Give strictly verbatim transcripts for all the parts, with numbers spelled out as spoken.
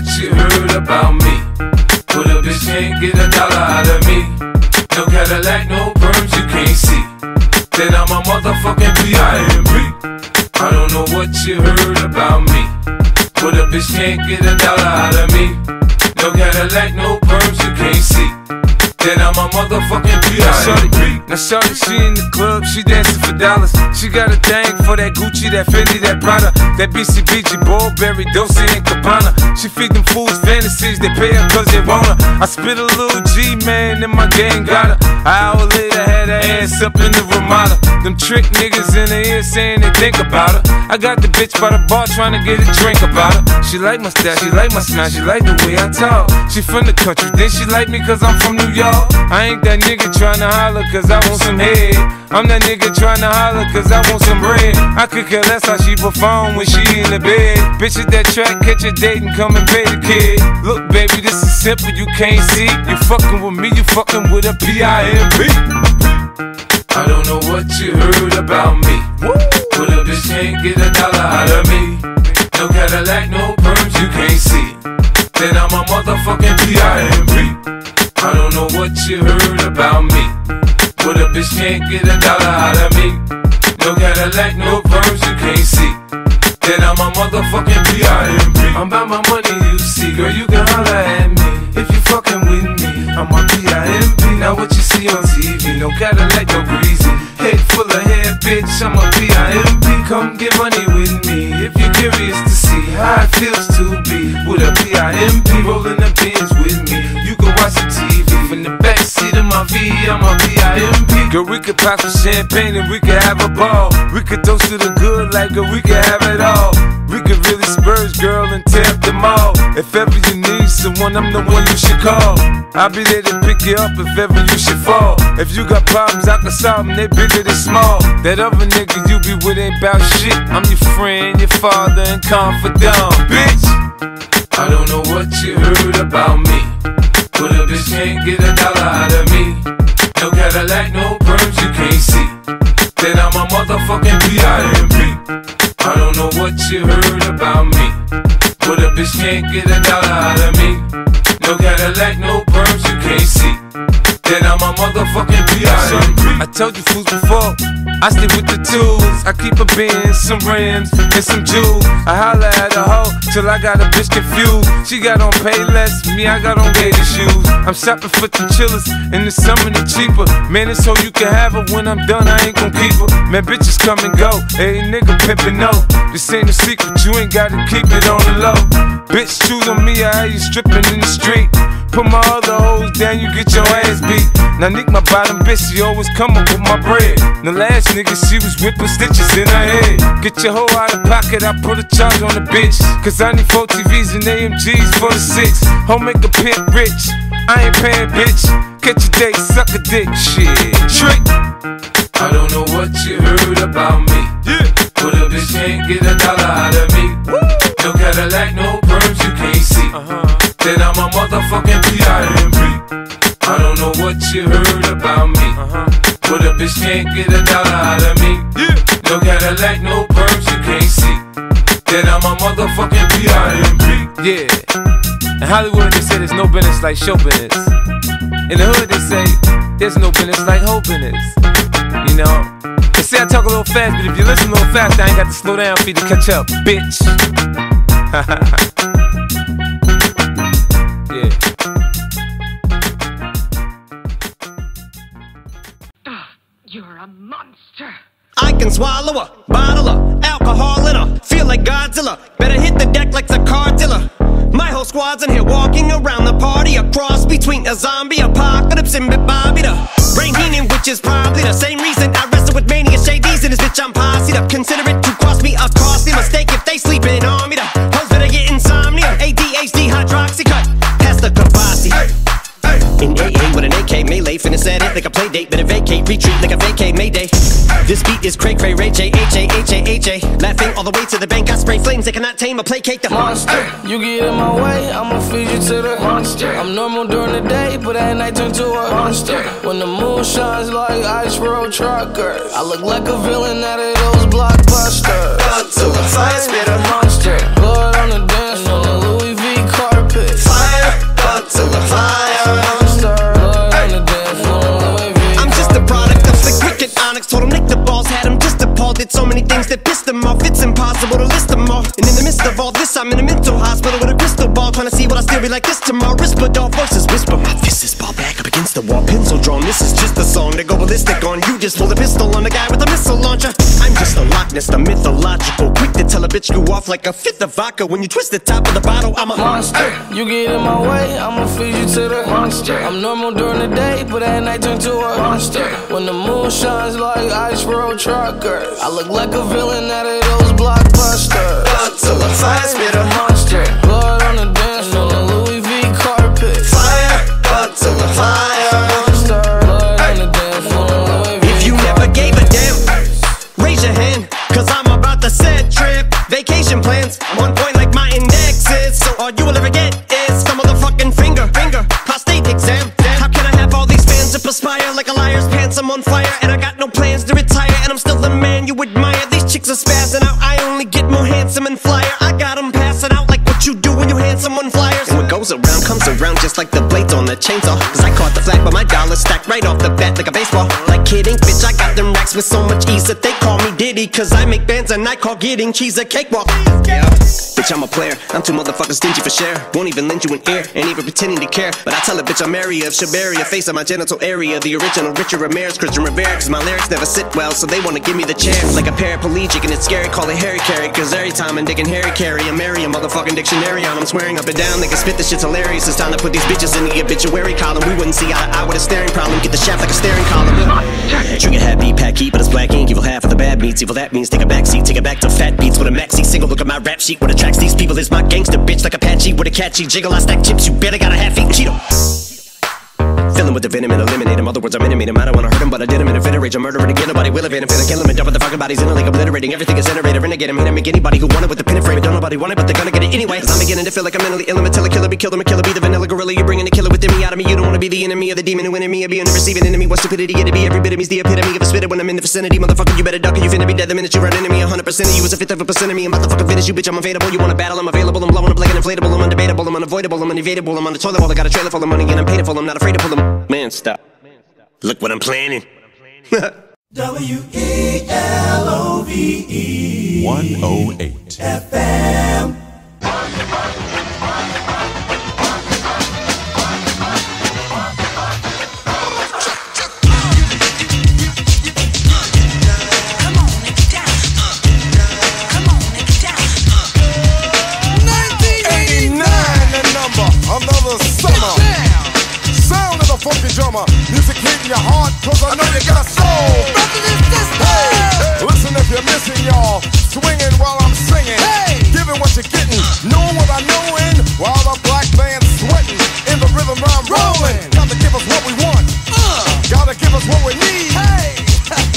what you heard about me. Well, a bitch can't get a dollar out of me. No Cadillac, no perms, you can't see. Then I'm a motherfucking B I M B. I don't know what you heard about me. Well, a bitch can't get a dollar out of me. No Cadillac, no perms, you can't see. Then I'm a motherfucking B I M B. Now shawty, she in the club, she dancing for dollars. She got a thing for that Gucci, that Fendi, that Prada, that B C B G, Burberry, Dolce and Gabbana. She feed them fools fantasies, they pay her cause they want her. I spit a little G, man, and my gang got her. An hour later, had her ass up in the Ramada. Them trick niggas in the ear saying they think about her. I got the bitch by the bar trying to get a drink about her. She like my style, she like my smile, she like the way I talk. She from the country, then she like me cause I'm from New York. I ain't that nigga tryna holler cause I want some head. I'm that nigga tryna holler cause I want some bread. I could care less how she perform when she in the bed. Bitch at that track, catch a date and come and pay the kid. Look baby, this is simple, you can't see. You fucking with me, you fucking with a B I M B. I don't know what you heard about me. But a bitch can't get a dollar out of me. No Cadillac, no perms, you can't see. Then I'm a motherfucking B I M B. I don't know what you heard about me. But a bitch can't get a dollar out of me. No Cadillac, no perms, you can't see. Then I'm a motherfucking B I M B. I'm about my money, you see. Girl, you can holler at me if you fucking with me. I'm a B I M B. Now what you see on T V? No Cadillac, no greasy. Head full of hair, bitch, I'm a B I M B. Come get money with me if you're curious to see how it feels to be with a B I M B. Rolling the pins with me, you can watch the T V from the backseat of my V. I'm a B I M B. Girl, we could pop some champagne and we could have a ball. We could toast to the good like girl, we could have it all. We could really spurge, girl, and tear up them all. If ever you need someone, I'm the one you should call. I'll be there to pick you up if ever you should fall. If you got problems, I can solve them, they bigger than small. That other nigga you be with ain't bout shit. I'm your friend, your father, and confidant, bitch. I don't know what you heard about me. But a bitch can't get a dollar out of me. No Cadillac, no perms, you can't see. Then I'm a motherfucking B I M B. I don't know what you heard about me. But a bitch can't get a dollar out of me. No Cadillac, no perms, you can't see. Then I'm a motherfucking B I M B. I told you fools before, I stick with the tools. I keep a Benz, some rims, and some jewels. I holler at a hoe till I got a bitch confused. She got on Payless, me I got on gator shoes. I'm shopping for chinchillas, and it's something that's cheaper. Man, it's so you can have her. When I'm done, I ain't gon' keep her. Man, bitches come and go. Hey, nigga pimpin', no. This ain't a secret, you ain't gotta keep it on the low. Bitch, shoot on me, I hear you strippin' in the street. Put my other hoes down, you get your ass beat. Now Nick, my bottom bitch, she always come up with my bread. The last nigga, she was whipping stitches in her head. Get your hoe out of pocket, I put a charge on the bitch. Cause I need four T Vs and A M Gs for the six. Home make a pimp rich, I ain't paying bitch. Catch a date, suck a dick, shit, trick. I don't know what you heard about me. Yeah. But a bitch can't get a dollar out of me. Woo. No Cadillac, no perms, you can't see. Uh-huh. Then I'm a motherfucking B I M B. I don't know what you heard about me. Uh-huh. But a bitch can't get a dollar out of me. Yeah. No Cadillac, no perms, you can't see. Then I'm a motherfucking B I M B. Yeah. In Hollywood they say there's no business like show business. In the hood they say there's no business like hoe business. You know? They say I talk a little fast, but if you listen a little fast, I ain't got to slow down for you to catch up, bitch. You're a monster. I can swallow a bottle of alcohol in her. Feel like Godzilla. Better hit the deck like the cartilla. My whole squad's in here walking around the party. A cross between a zombie apocalypse and Bit Bobby the Brain Heenan, which is probably the same reason I wrestle with Mania Shady's and his bitch I'm posse'd up. Consider it to cost me a costly mistake if they sleeping on me. The hoes better get insomnia. A D H D hydroxy cut past the kabasi. In A A with an A K, melee, finna set it like a play date. Better vacate, retreat like a vacay, mayday. This beat is cray cray, Ray J, H A, H A, H A. Laughing all the way to the bank, I spray flames. They cannot tame or placate the monster. You get in my way, I'ma feed you to the monster. I'm normal during the day, but at night turn to a monster. When the moon shines like Ice Road Truckers, I look like a villain out of those blockbusters. Up to a fire, spit a monster. Blood on the dance floor, Louis V car. it's impossible to list them all. And in the midst of all this, I'm in a mental hospital with a crystal ball, trying to see what I still be like this tomorrow. Rispadol voices whisper, my fist is ball back up against the wall, pencil drawn. This is just a song to go ballistic on. You just pull a pistol on a guy with a missile launcher. I'm just a Loch Ness, the mythological, quick to tell a bitch you off like a fifth of vodka. When you twist the top of the bottle, I'm a monster. Hey. You get in my way, I'ma feed you to the monster. I'm normal during the day, but at night turn to a monster. When the moon shines like ice road truckers, I look like a villain out of those blockbusters. Godzilla, fire spitter, monster. Blood on the dance floor, the Louis V carpet. Fire, Godzilla, fire, monster. Blood on the dance floor, the Louis V. If you never gave a damn, raise your hand, 'cause I'm about to set trip vacation plans. I'm on point like my indexes, so all you will ever get is the motherfucking finger, finger, prostate exam. How can I have all these fans that perspire like a liar's pants? I'm on fire and I got no plans to retire, and I'm still the man you admire. These chicks are spazzing out, I only get more handsome and flyer. I got them passing out like what you do when you hand someone flyers. And what goes around comes around, just like the blades on the chainsaw. 'Cause I caught the flag, but my dollar stacked right off the bat like a baseball. Like kidding, bitch, I got them racks with so much ease that they call me Diddy, 'cause I make bands and I call getting cheese a cakewalk. Yeah. Bitch, I'm a player, I'm too motherfucking stingy for share. Won't even lend you an ear, ain't even pretending to care. But I tell a bitch I'm area of Shabaria, face on my genital area. The original Richard Ramirez, Christian Rivera, 'cause my lyrics never sit well, so they wanna give me the chair. Like a paraplegic and it's scary, call it Harry Carry, 'cause every time I'm digging Harry Carry, I'm Mary, a motherfucking dictionary on. I'm swearing up and down, they can spit, this shit's hilarious. It's time to put these bitches in the obituary column. We wouldn't see eye to eye with a staring problem, get the shaft like a staring column. Trigger happy, pack heat, but it's black ink, evil half of the bad meats. Evil that means take a backseat, take it back to fat beats with a maxi single. Look at my rap sheet, what attracts these people is my gangster bitch like Apache with a catchy jiggle. I stack chips, you better got a half eat Cheeto. Filling with the venom and eliminate him. Other words, I'm intimate him. I don't wanna hurt him, but I did him in a fit of rage. I'm murdering again, nobody will evade him. Finna kill him and dump the fucking bodies in a lake, obliterating everything is iterated. Renegade him, hit him, make anybody who wanted with the pin and frame it. Don't nobody want it, but they're gonna get it anyway. 'Cause I'm beginning to feel like I'm mentally ill. I'm a killer, killer, be killed, I'm a killer, be the vanilla gorilla. You're bringing the killer within me, out of me. You don't wanna be the enemy of the demon who in me. I'll be on the receiving enemy. What stupidity it'd be. Every bit of me's the epitome of a spitter when I'm in the vicinity. Motherfucker, you better duck or you finna be dead the minute you run into me. one hundred percent of you is a fifth of a percent of me. I'm about to fucking finish you, bitch. I'm available. You wanna battle, I'm available. I'm blowing up like an inflatable. I'm undebatable, I'm unavoidable, I'm unevadable. I'm on the toilet bowl, I got a trailer full of money and I'm painful. I'm not afraid to pull them. Man, stop. Look what I'm planning. W E L O V E one oh eight F M. Music hitting your heart, 'cause I know you got a soul. Hey, listen if you're missing, y'all. Swinging while I'm singing. Hey, giving what you're getting. Knowing what I knowin'. While the black band's sweating. In the rhythm I'm rolling. Gotta give us what we want. Uh, Gotta give us what we need. Hey,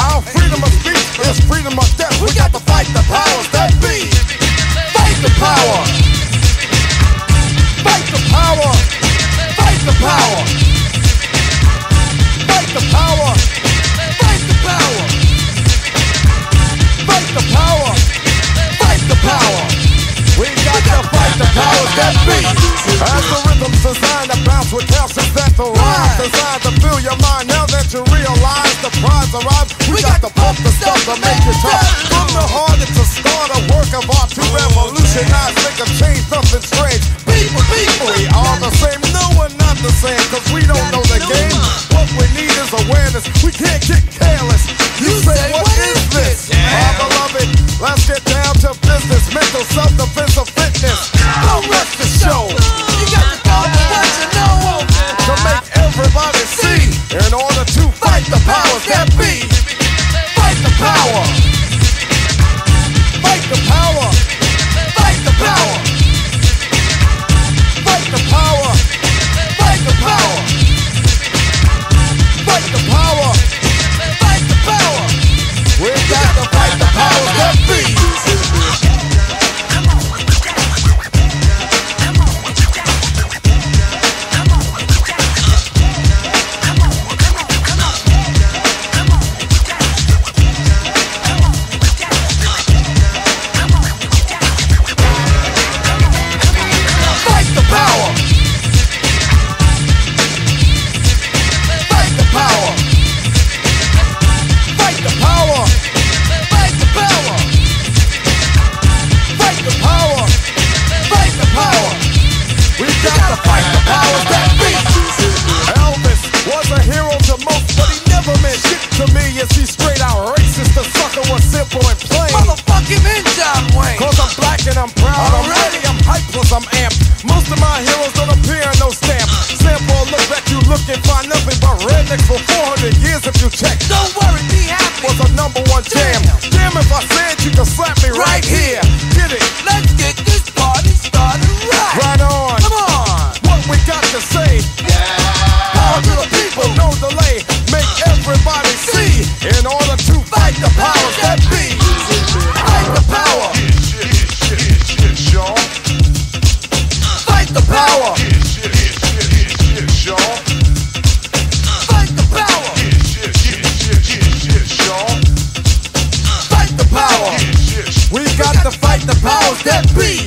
our freedom of speech is freedom of death. We got to fight the powers that be. Fight the power. Fight the power. Fight the power. Fight the power, fight the power, fight the power, fight the power. We got to fight the powers that be. As the rhythm's designed to bounce with calcium that to rise, designed to fill your mind now that you realize the prize arrives. We got to pump the stuff to make you tough. From the heart, it's a start, a work of art to revolutionize, make a change, something strange. People, people, we all the same. No, we're not the same, 'cause we don't know the game. What we need is awareness. We can't get careless. You, you say, say, what is this? I love it. Let's get down to business. Mental self-defense or fitness. Don't let the show. You got to go to what you know. To make everybody see. In order to fight the powers that be. Fight the power. Fight the power. Fight the power. Fight the power. Fight the power. Fight the power, fight the power. We got to fight the power that be. Come on, come on, come on, come on. with the powers that be.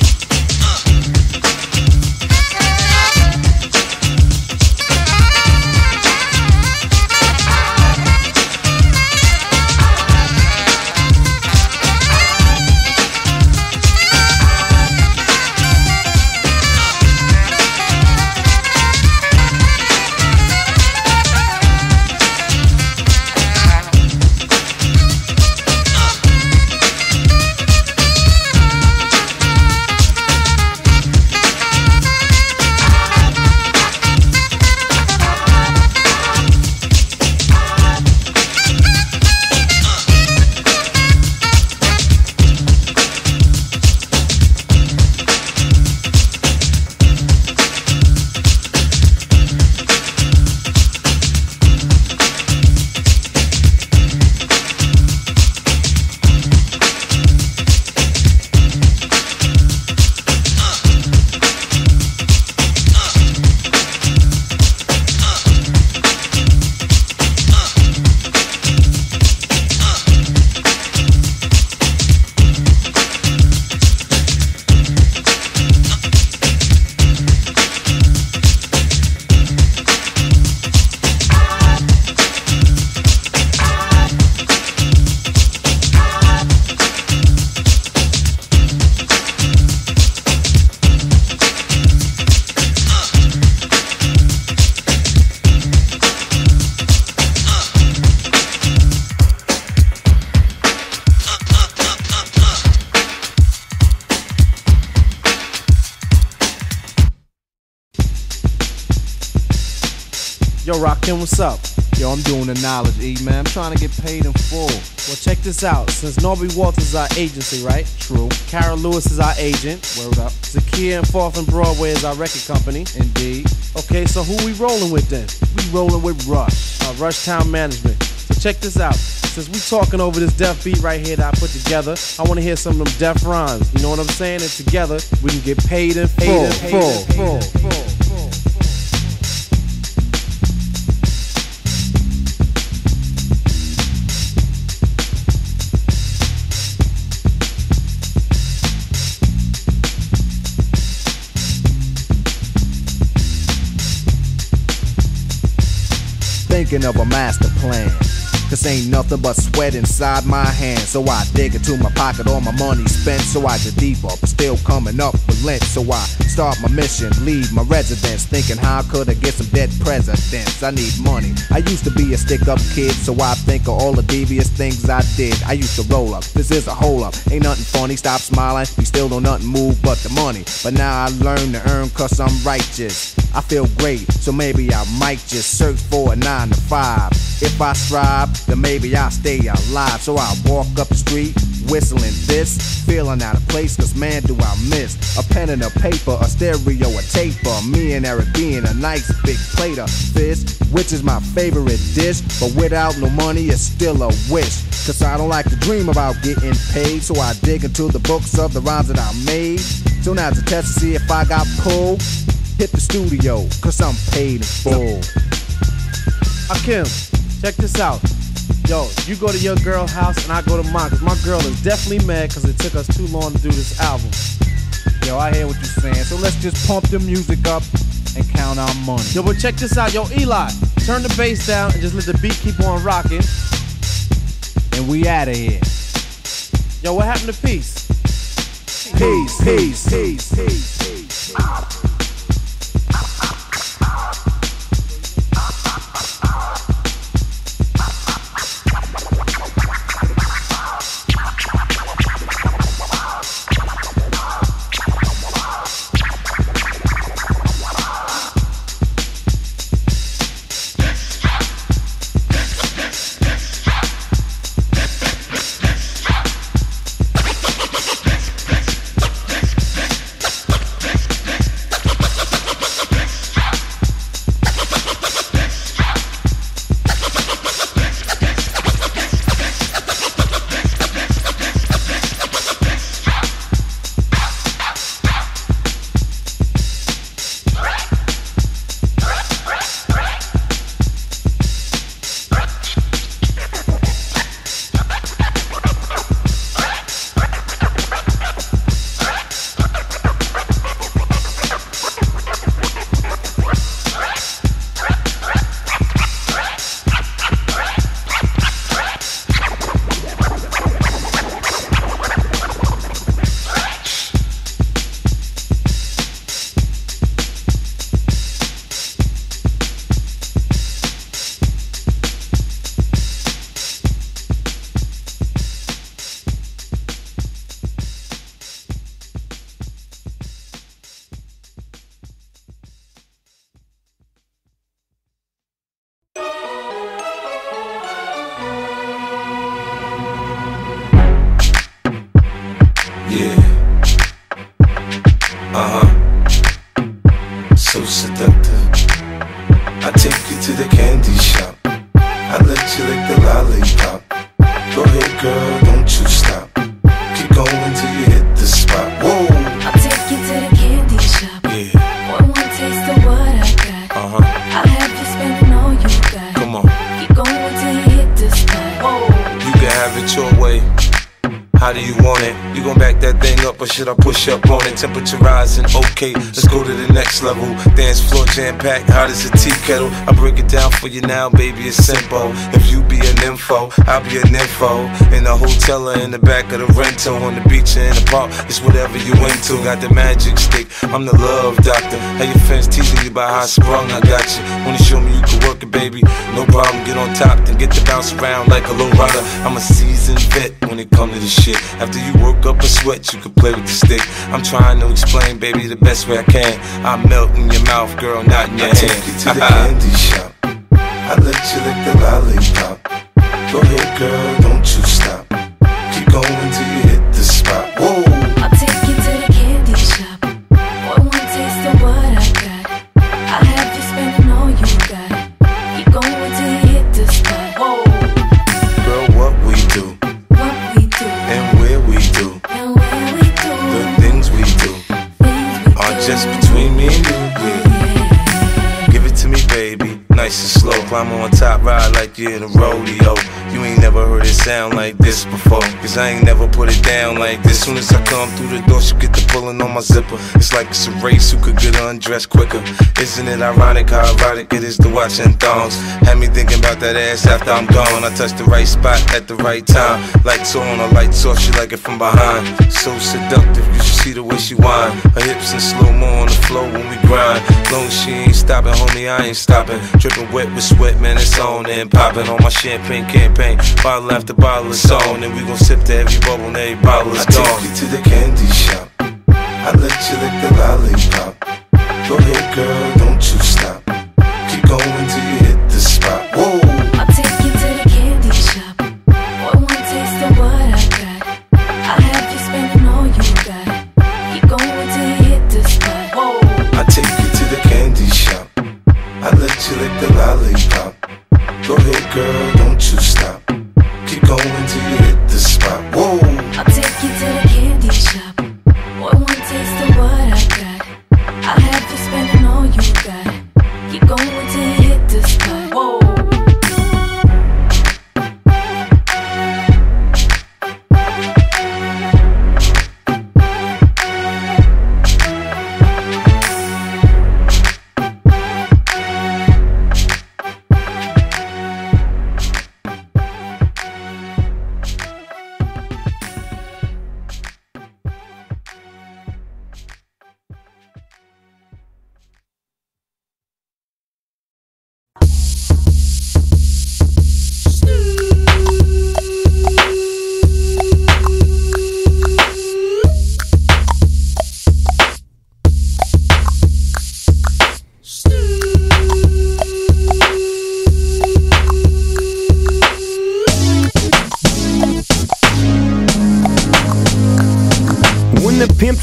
Yo, Rakim, what's up? Yo, I'm doing the knowledge, E, man. I'm trying to get paid in full. Well, check this out. Since Norby Walters is our agency, right? True. Kara Lewis is our agent. Word up. Zakiya and Fourth and Broadway is our record company. Indeed. Okay, so who we rolling with then? We rolling with Rush. Uh, Rush Town Management. So check this out. Since we talking over this deaf beat right here that I put together, I want to hear some of them deaf rhymes. You know what I'm saying? And together, we can get paid in full. Paid in full. Full. Full. Full. Thinking of a master plan, cause ain't nothing but sweat inside my hands. So I dig into my pocket, all my money spent. So I get deeper, but still coming up with lint. So I start my mission, leave my residence, thinking how could I get some dead presidents. I need money, I used to be a stick up kid. So I think of all the devious things I did. I used to roll up, this is a hole up. Ain't nothing funny, stop smiling. We still don't nothing move but the money. But now I learn to earn cause I'm righteous. I feel great, so maybe I might just search for a nine to five. If I strive, then maybe I'll stay alive. So I walk up the street, whistling this, feeling out of place, cause man do I miss a pen and a paper, a stereo, a taper. Me and Eric being a nice big plate of fish, which is my favorite dish. But without no money, it's still a wish, cause I don't like to dream about getting paid. So I dig into the books of the rhymes that I made. So now it's a test to see if I got pulled. Hit the studio, cause I'm paid in full. Rakim, check this out. Yo, you go to your girl's house and I go to mine, cause my girl is definitely mad cause it took us too long to do this album. Yo, I hear what you're saying, so let's just pump the music up and count our money. Yo, but check this out. Yo, Eli, turn the bass down and just let the beat keep on rocking. And we outta here. Yo, what happened to peace? Peace, peace, peace, peace, peace, peace. up or should I push up on it? Temperature rising, okay, let's go to the next level. Dance floor jam-packed, hot as a tea kettle. I break it down for you now, baby, it's simple. If you be an info, I'll be an info. In the hotel or in the back of the rental, on the beach or in the park, it's whatever you into. Got the magic stick, I'm the love doctor. How your fans teasing you about how I sprung, I got you. Wanna show me you can work it, baby, no problem. Get on top, then get to bounce around like a low rider. I'm a seasoned vet when it comes to this shit. After you work up a sweat, you can play with the stick. I'm trying to explain, baby, the best way I can. I melt in your mouth, girl, not in your I hand. I take you to the candy shop, I let you lick the lollipop. Go ahead, girl, don't you stop, keep going till you hit the spot. Whoa. I'll take you to the candy shop, one more taste of what I got. I'll have you spending all you got, keep going till you hit the spot. Whoa. Girl, what we do, what we do, and where we do, and where we do, the things we do, things we are do. Just between me and you, yeah. Give it to me, baby, nice and slow. Climb on top, ride like you're in a rodeo. You ain't never heard it sound like this before, cause I ain't never put it down like this. Soon as I come through the door, she get the pulling on my zipper. It's like it's a race who could get undressed quicker. Isn't it ironic how erotic it is to watch in thongs? Had me thinking about that ass after I'm gone. I touch the right spot at the right time. Lights on, her lights off, she like it from behind. So seductive, you should see the way she whine. Her hips in slow-mo on the floor when we grind. Long she ain't stopping, homie, I ain't stopping. Dripping wet with sweat, man, it's on and popping on my champagne campaign. Bottle after bottle is on, and we gon' sip to every bubble and every bottle is gone. I take you to the candy shop, I let you lick the lollipop. Go ahead, girl, don't you stop, keep going till you hit the spot. Whoa. I'll take you to the candy shop, one more taste of what I got. I'll have you spending all you got, keep going till you hit the spot. Whoa. I'll take you to the candy shop, I let you lick the lollipop. Go ahead, girl, don't you stop, keep going till you hit the spot. Whoa. I'll take you to the candy shop, one more taste of what I got. I'll have you spending all you got, keep going till you hit the spot. Whoa.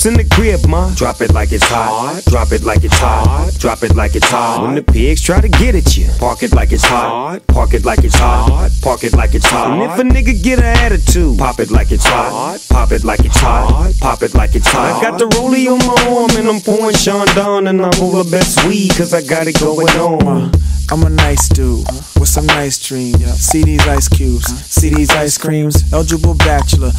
In the crib, ma. Drop it like it's hot. Drop it like it's hot. Drop it like it's hot. When the pigs try to get at you, park it like it's hot. Park it like it's hot. Park it like it's hot. And if a nigga get an attitude, pop it like it's hot. Pop it like it's hot. Pop it like it's hot. I got the rollie on my arm and I'm pouring Sean Don, and I'm all the best weed cause I got it going on. I'm a nice dude with some nice dreams. See these ice cubes, see these ice creams. Eligible bachelor,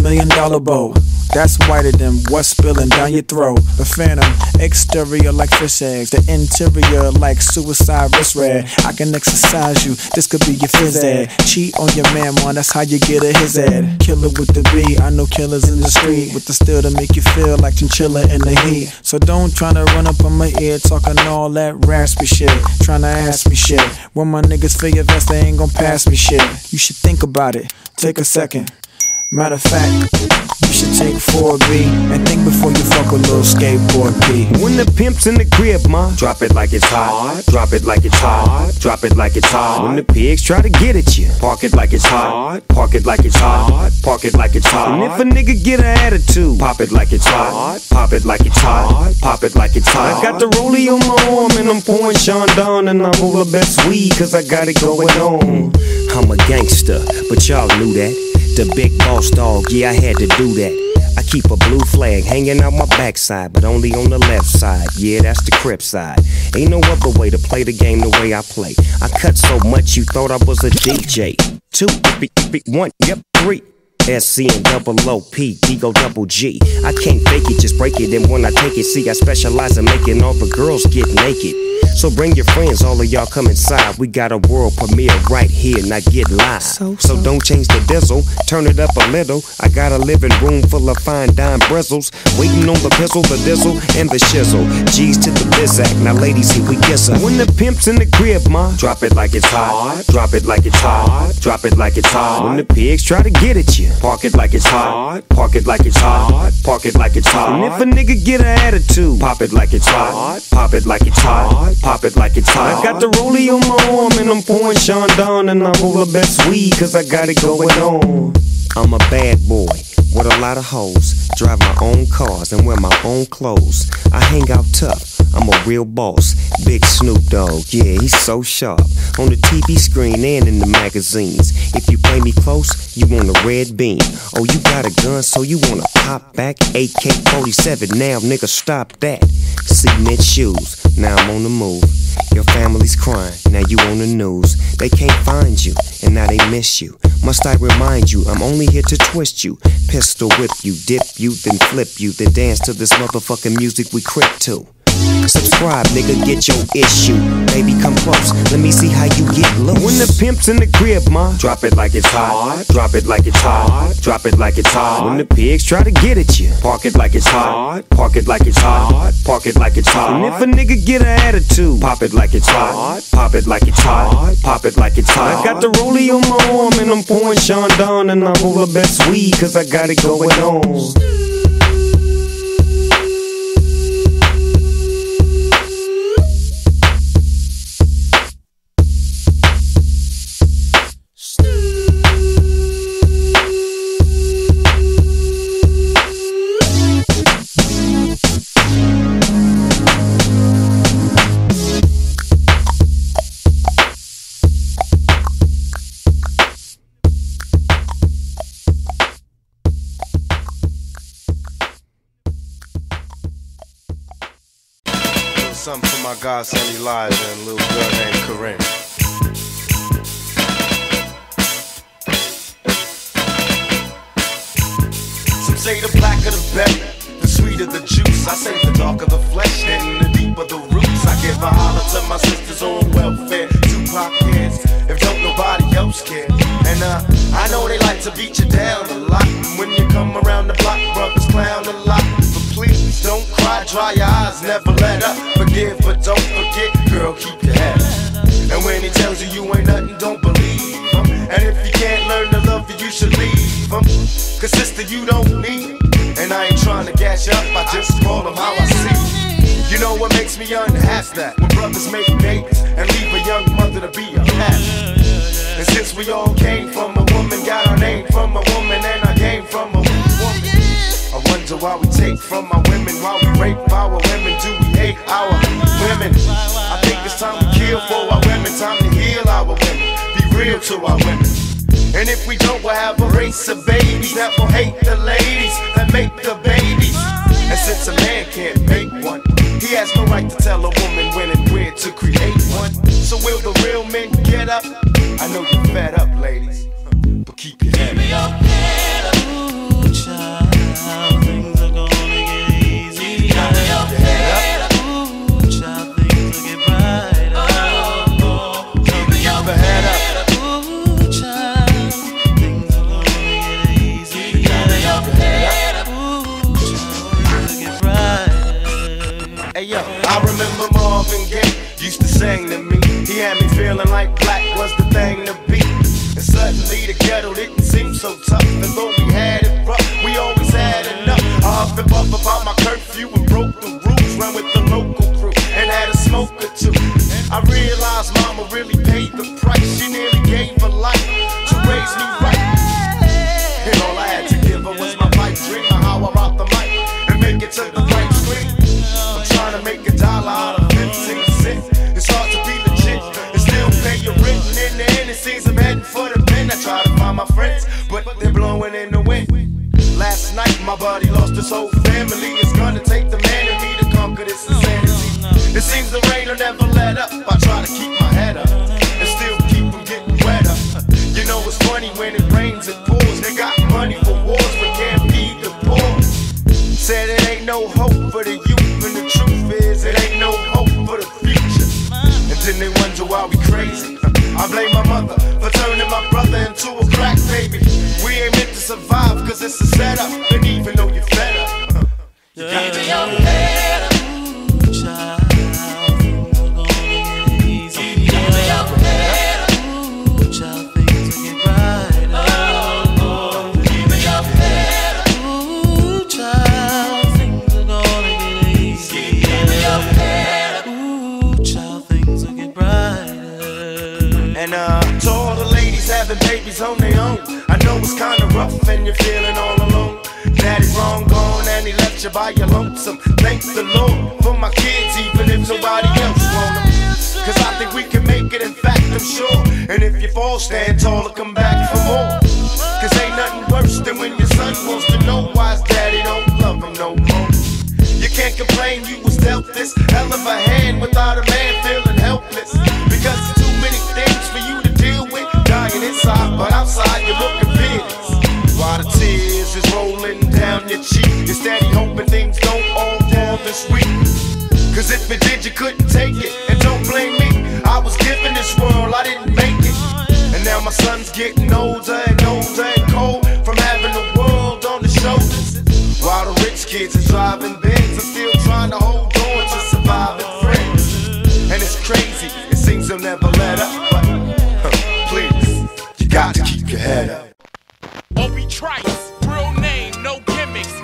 million dollar bow. That's whiter than what's spilling down your throat. The phantom, exterior like fish eggs, the interior like suicide wrist red. I can exercise you, this could be your phys ed. Cheat on your man, man, that's how you get a his ed. Killer with the B, I know killers in the street, with the steel to make you feel like chinchilla in the heat. So don't tryna run up on my ear talking all that raspy shit, tryna ask me shit. When my niggas feel your vest, they ain't gon' pass me shit. You should think about it, take a second. Matter of fact, you should take four B and think before you fuck a little skateboard B. When the pimp's in the crib, ma, drop it like it's hot. Drop it like it's hot. Drop it like it's hot. When the pigs try to get at you, park it like it's hot. Park it like it's hot. Park it like it's hot. And if a nigga get an attitude, pop it like it's hot. Pop it like it's hot. Pop it like it's hot. I got the rollie on my arm and I'm pouring Sean Don, and I'm all the best weed cause I got it going on. I'm a gangster, but y'all knew that. The big boss dog, yeah, I had to do that. I keep a blue flag hanging out my backside, but only on the left side, yeah, that's the crip side. Ain't no other way to play the game the way I play. I cut so much you thought I was a D J. Two, one, yep, three. S C and double O P, Digo double G. I can't fake it, just break it, and when I take it, see I specialize in making all the girls get naked. So bring your friends, all of y'all come inside. We got a world premiere right here, now get live. So, so. so don't change the diesel, turn it up a little. I got a living room full of fine dime bristles, waiting on the pistol, the dizzle, and the shizzle. G's to the bizac, now ladies, here we kiss her. When the pimp's in the crib, ma, drop it like it's hot. Drop it like it's hot. Drop it like it's hot. When the pigs try to get at you, park it like it's hot. Park it like it's hot. Park it like it's hot. And if a nigga get an attitude, pop it like it's hot. Pop it like it's hot. Pop it like it's hot. I got the rollie on my arm and I'm pouring Sean Don, and I'm all the best weed cause I got it going on. I'm a bad boy with a lot of hoes, drive my own cars and wear my own clothes. I hang out tough, I'm a real boss. Big Snoop Dogg, yeah, he's so sharp. On the T V screen and in the magazines. If you play me close, you want a red beam. Oh, you got a gun, so you wanna pop back? A K forty-seven now, nigga, stop that. Cement shoes, now I'm on the move. Your family's crying, now you on the news. They can't find you, and now they miss you. Must I remind you, I'm only here to twist you. Pistol whip you, dip you, then flip you. Then dance to this motherfucking music we crip to. Subscribe, nigga, get your issue. Baby, come close, let me see how you get low. When the pimp's in the crib, ma, drop it like it's hot. Drop it like it's hot. Drop it like it's hot. When the pigs try to get at you, park it like it's hot. Park it like it's hot. Park it like it's hot. And if a nigga get an attitude, pop it like it's hot. Pop it like it's hot. Pop it like it's hot. I got the rollie on my arm and I'm pouring Sean Don, and I'm all the best weed cause I got it going on. Something for my godson Elijah and a little girl named Corinne. Some say the blacker the better, the sweeter the juice. I say the darker the flesh and the deeper the roots. I give a holler to my sisters on welfare, two pop kids, if don't nobody else care. And uh, I know they like to beat you down a lot, and when you come around the block, brothers clown a lot. Please don't cry, dry your eyes, never let up. Forgive but don't forget, girl, keep your head up. And when he tells you you ain't nothing, don't believe him. And if you can't learn to love you, you should leave him. Cause sister, you don't need it. And I ain't trying to gas you up, I just call him how I see. You know what makes me unhappy? That when brothers make babies and leave a young mother to be unhappy. And since we all came from a woman, got our name from a woman, and I came from a woman, I wonder why we take from our women, why we rape our women, do we hate our women? I think it's time to kill for our women, time to heal our women, be real to our women. And if we don't, we'll have a race of babies that will hate the ladies that make the babies. And since a man can't make one, he has no right to tell a woman when and where to create one. So will the real men get up? I know you're fed up, ladies, but keep your head up. I remember Marvin Gaye used to sing to me. He had me feeling like black was the thing to be. And suddenly the ghetto didn't seem so tough. And though we had it rough, we always had enough. I huffed and puffed about my curfew and broke the rules. Ran with the local crew and had a smoke or two. I realized mama really paid the price. She nearly gave her life to raise me right. And all I had to give her was my pipe dream of how I rocked the mic and make it to the right screen. Trying to make a dollar out of fifteen cents. It's hard to be legit and still pay your rent. And in the end it seems I'm heading for the pen. I try to find my friends, but they're blowing in the wind. Last night my buddy lost his whole family. It's gonna take the man in me to conquer this insanity. It seems the rain will never let up. I try to keep my head up and still keep from getting wetter. You know it's funny when it rains it pours. They got money it ain't no hope for the youth, and the truth is it ain't no hope for the future. And then they wonder why we crazy. I blame my mother for turning my brother into a crack baby. We ain't meant to survive, cause it's a setup. And even though you're fed up, you got to your head up. And uh, to all the ladies having babies on their own, I know it's kinda rough and you're feeling all alone. Daddy's long gone and he left you by your lonesome. Thank the Lord for my kids, even if nobody else want them, cause I think we can make it, in fact I'm sure. And if you fall, stand tall and come back for more, cause ain't nothing worse than when your son wants to know why his daddy don't love him no more. You can't complain you was dealt this hell of a hand without a man feeling helpless, because it's too many things for you to deal with. Dying inside, but outside you're looking fierce. While the tears is rolling down your cheek, it's daddy hoping things don't all fall this week. Cause if it did, you couldn't take it, and don't blame me. I was given this world, I didn't make it. And now my son's getting older and older and cold from having the world on his shoulders. While the rich kids are driving Benz, I'm still trying to hold on to surviving friends. And it's crazy, it seems they'll never let up, but huh, please, you got to keep your head up. Obi Trice, real name, no gimmicks.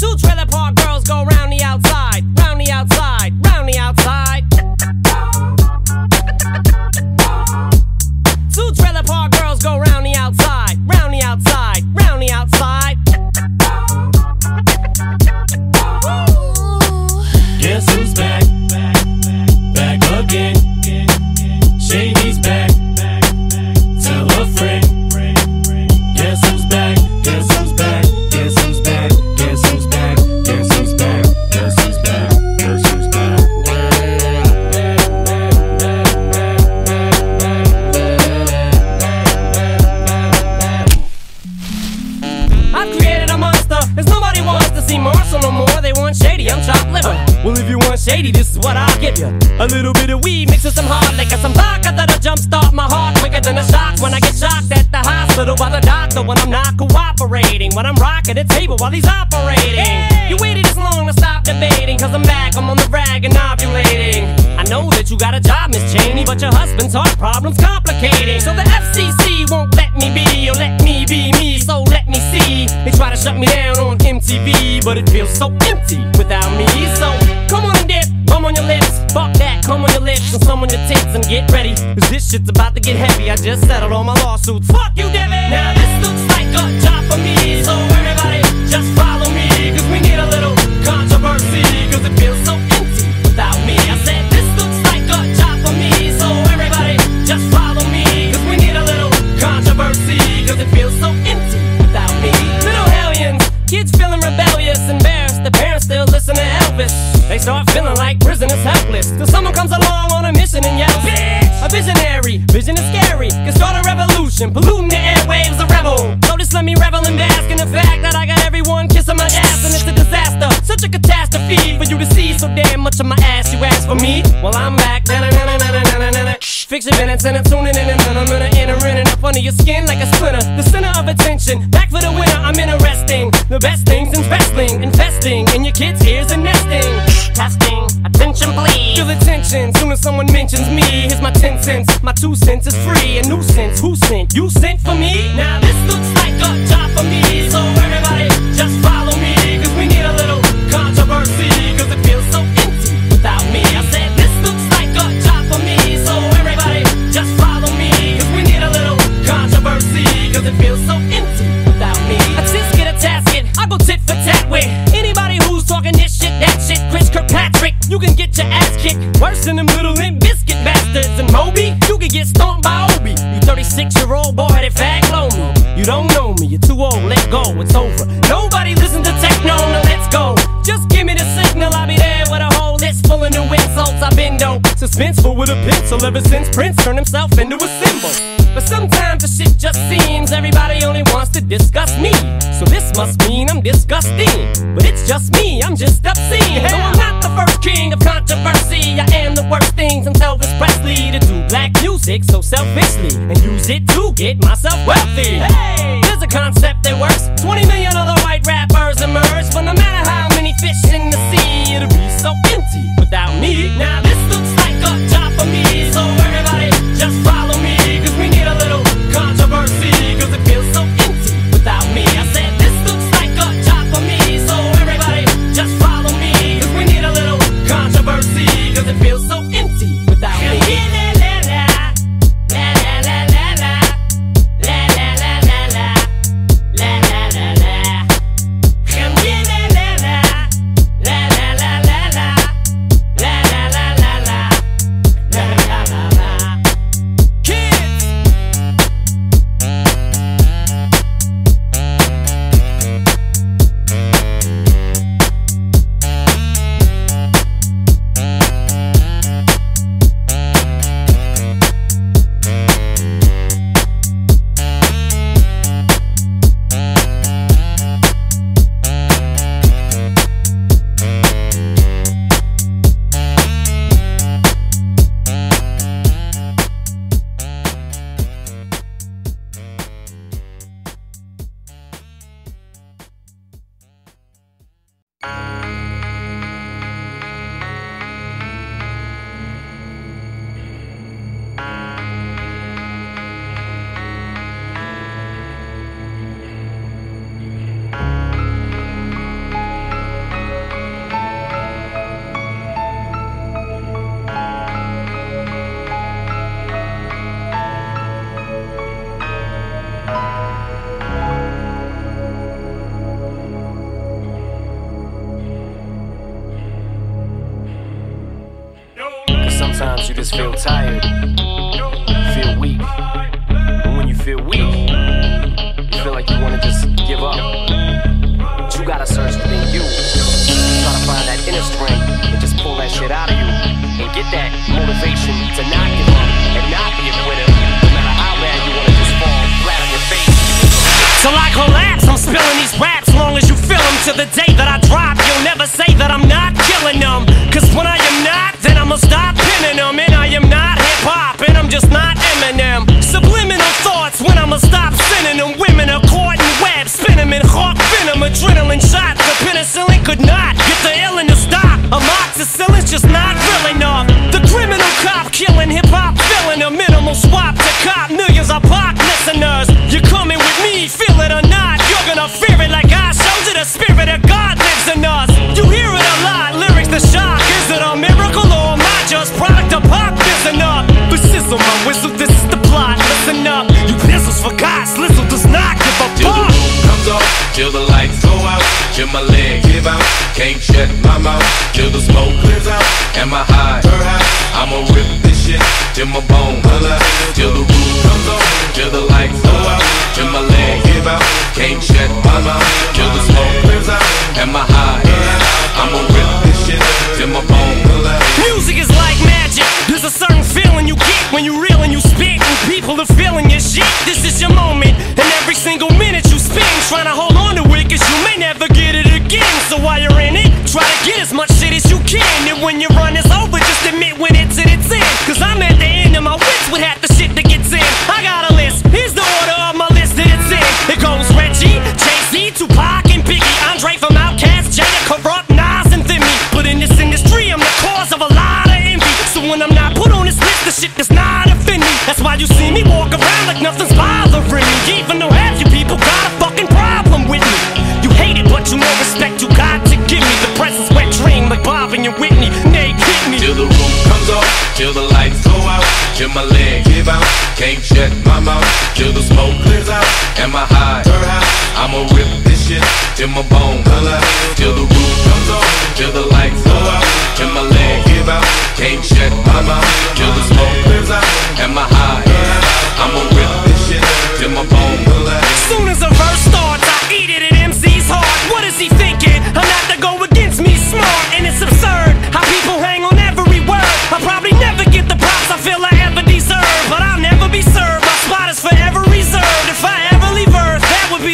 Two trailer park girls go round the outside, round the outside, round the outside. Two trailer park girls go round the outside, round the outside, round the outside. Guess who's back? Back again. Shady's back. Tell a friend. Guess who's back? Guess who's back? Guess who's back? Guess who's back? Guess who's back? Guess who's back? Guess who's back? I've created a monster, cause nobody wants to see Marshall no more. They want Shady, I'm chopped liver. Well, if you want Shady, this is what I'll give you. A little bit of weed mixed with some hard liquor, some vodka that'll jumpstart my heart quicker than a shock. When I get shocked at the hospital by the doctor, when I'm not cooperating, when I'm rocking the table while he's operating. Hey! You waited this long to stop debating, cause I'm back, I'm on the rag and ovulating. I know that you got a job, Miss Cheney, but your husband's heart problem's complicating. So the F C C won't let me be, or let me be me, so let me see. They try to shut me down on M T V, but it feels so empty without me, so come on and dip, come on your lips, fuck that, come on your lips and come on your tits and get ready, cause this shit's about to get heavy. I just settled all my lawsuits, fuck you, Debbie. Now this looks like a job for me, so everybody just follow me, cause we need a little controversy, cause it feels so empty without me. I said this looks like a job for me, so everybody just follow me, cause we need a little controversy, cause it feels so empty without me. Little hellions, kids feeling rebellious, embarrassed, the parents still listen to Elvis. They start feeling like prisoners helpless, till someone comes along on a mission and yells, bitch! A visionary, vision is scary, can start a revolution, polluting the airwaves, a rebel. So just let me revel and bask in the fact that I got everyone kissing my ass, and it's a disaster, such a catastrophe for you to see so damn much of my ass. You ask for me, well I'm back, na na na na na na na. Fix your minutes and I'm tuning in, and I'm gonna enter in and up under your skin like a splinter, the center of attention, back for the winner. I'm interesting, the best things in wrestling, investing in your kids' ears and nesting. Testing, attention please. Feel the tension, soon as someone mentions me. Here's my ten cents, my two cents is free. A nuisance, who sent? You sent for me? Now this looks like a job for me, so everybody just follow me, cause we need a little controversy, cause it feels so empty without me. I said this looks like a job for me, so everybody just follow me, cause we need a little controversy, cause it feels so empty without me. I just get a tasket, I go tit for tat with anybody who's talking this shit, that shit, Chris Kirkpatrick. You can get your ass kicked worse than them little Limp Biscuit bastards. And Moby, you can get stomped by Obi. You thirty-six year old boy that fag low me. You don't know me, you're too old, let go, it's over. Nobody listen to techno, now let's go. Just give me the signal, I'll be there with a whole list full of new insults. I've been dope, suspenseful with a pencil ever since Prince turned himself into a symbol. But sometimes the shit just seems everybody only wants to disgust me. So this must mean I'm disgusting. But it's just me, I'm just obscene. No, I'm not the first king of controversy. I am the worst thing since Elvis Presley, to do black music so selfishly and use it to get myself wealthy. Hey, there's a concept that works. Twenty million other white rappers emerge, but no matter how many fish in the sea, it'll be so empty without me. Now this looks like a job for me, so everybody just follow me, cause we need a little controversy, cause it feels so empty without me. I said this looks like a job for me, so everybody just follow me, cause we need a little controversy, cause it feels so empty without me. Sometimes you just feel tired, feel weak, and when you feel weak, you feel like you want to just give up, but you gotta search within you, try to find that inner strength, and just pull that shit out of you, and get that motivation to not give up, and not be a quitter, no matter how bad you want to just fall flat on your face. Till I collapse, I'm spilling these raps, long as you feel them, till the day that I drop, you'll never say that I'm not killing them, cause when I am not, then I'ma stop. And I am not hip-hop, and I'm just not Eminem. Subliminal thoughts when I'ma stop sending them. Women are caught in webs, spin them in hawk venom. Adrenaline shots, the penicillin could not get the illin to stop. Amoxicillin's just not real enough. The criminal cop killing hip-hop, filling a minimal swap to cop millions of pop listeners. You're coming with me, feel it or not, you're gonna fear it like I showed you. The spirit of God lives in us. You hear it a lot, lyrics the shock. Is it a miracle or am I just proud? Pop, listen up, but sizzle my whistle, this is the plot, listen up. You pizzles for God, Slizzle does not give a fuck. Till the roof comes off, till the lights go out, till my leg give out, can't shut my mouth, till the smoke clears out, and my high, her high, I'ma rip this shit, till my bone color, till the roof comes off, till the lights go out, till my leg give out, can't shut my mouth, till the smoke clears out, and my high, her high, I'ma rip this shit, till my bone color. Music is like magic. There's a certain feeling you get when you reel and you spit, and people are feeling your shit. This is your moment, and every single minute you spend trying to hold on to it, cause you may never get it again. So while you're in it, try to get as much shit as you can. And when your run is over, just admit when it's in its end, cause I'm at the end of my wits with half the shit that gets in. I got a list, here's the order of my list that it's in. It goes Reggie, Jay-Z, Tupac, and Biggie, Andre from Outkast, Jada, Corrupt, Nas, and Thimmy. But in this industry, I'm the cause of a lot of envy. So when I'm the shit does not offend me. That's why you see me walk around like nothing's bothering me, even though half you people got a fucking problem with me. You hate it, but you know respect you got to give me. The present's wet dream like Bob and your Whitney. Nay, hit me. Till the roof comes off, till the lights go out, till my leg give out, can't shut my mouth, till the smoke clears out, and my high, her high, I'ma rip this shit, till my bone collapse. Till the roof comes off, till the lights go out, till my leg give out, can't shut my mouth, till the smoke clears out, and my high, I'ma rip this shit till my bone collapse. As soon as a verse starts, I eat it at M C's heart. What is he thinking? I'm not to go against me, smart, and it's absurd how people hang on every word. I probably never get the props I feel I ever deserve, but I'll never be served. My spot is forever reserved. If I ever leave Earth, that would be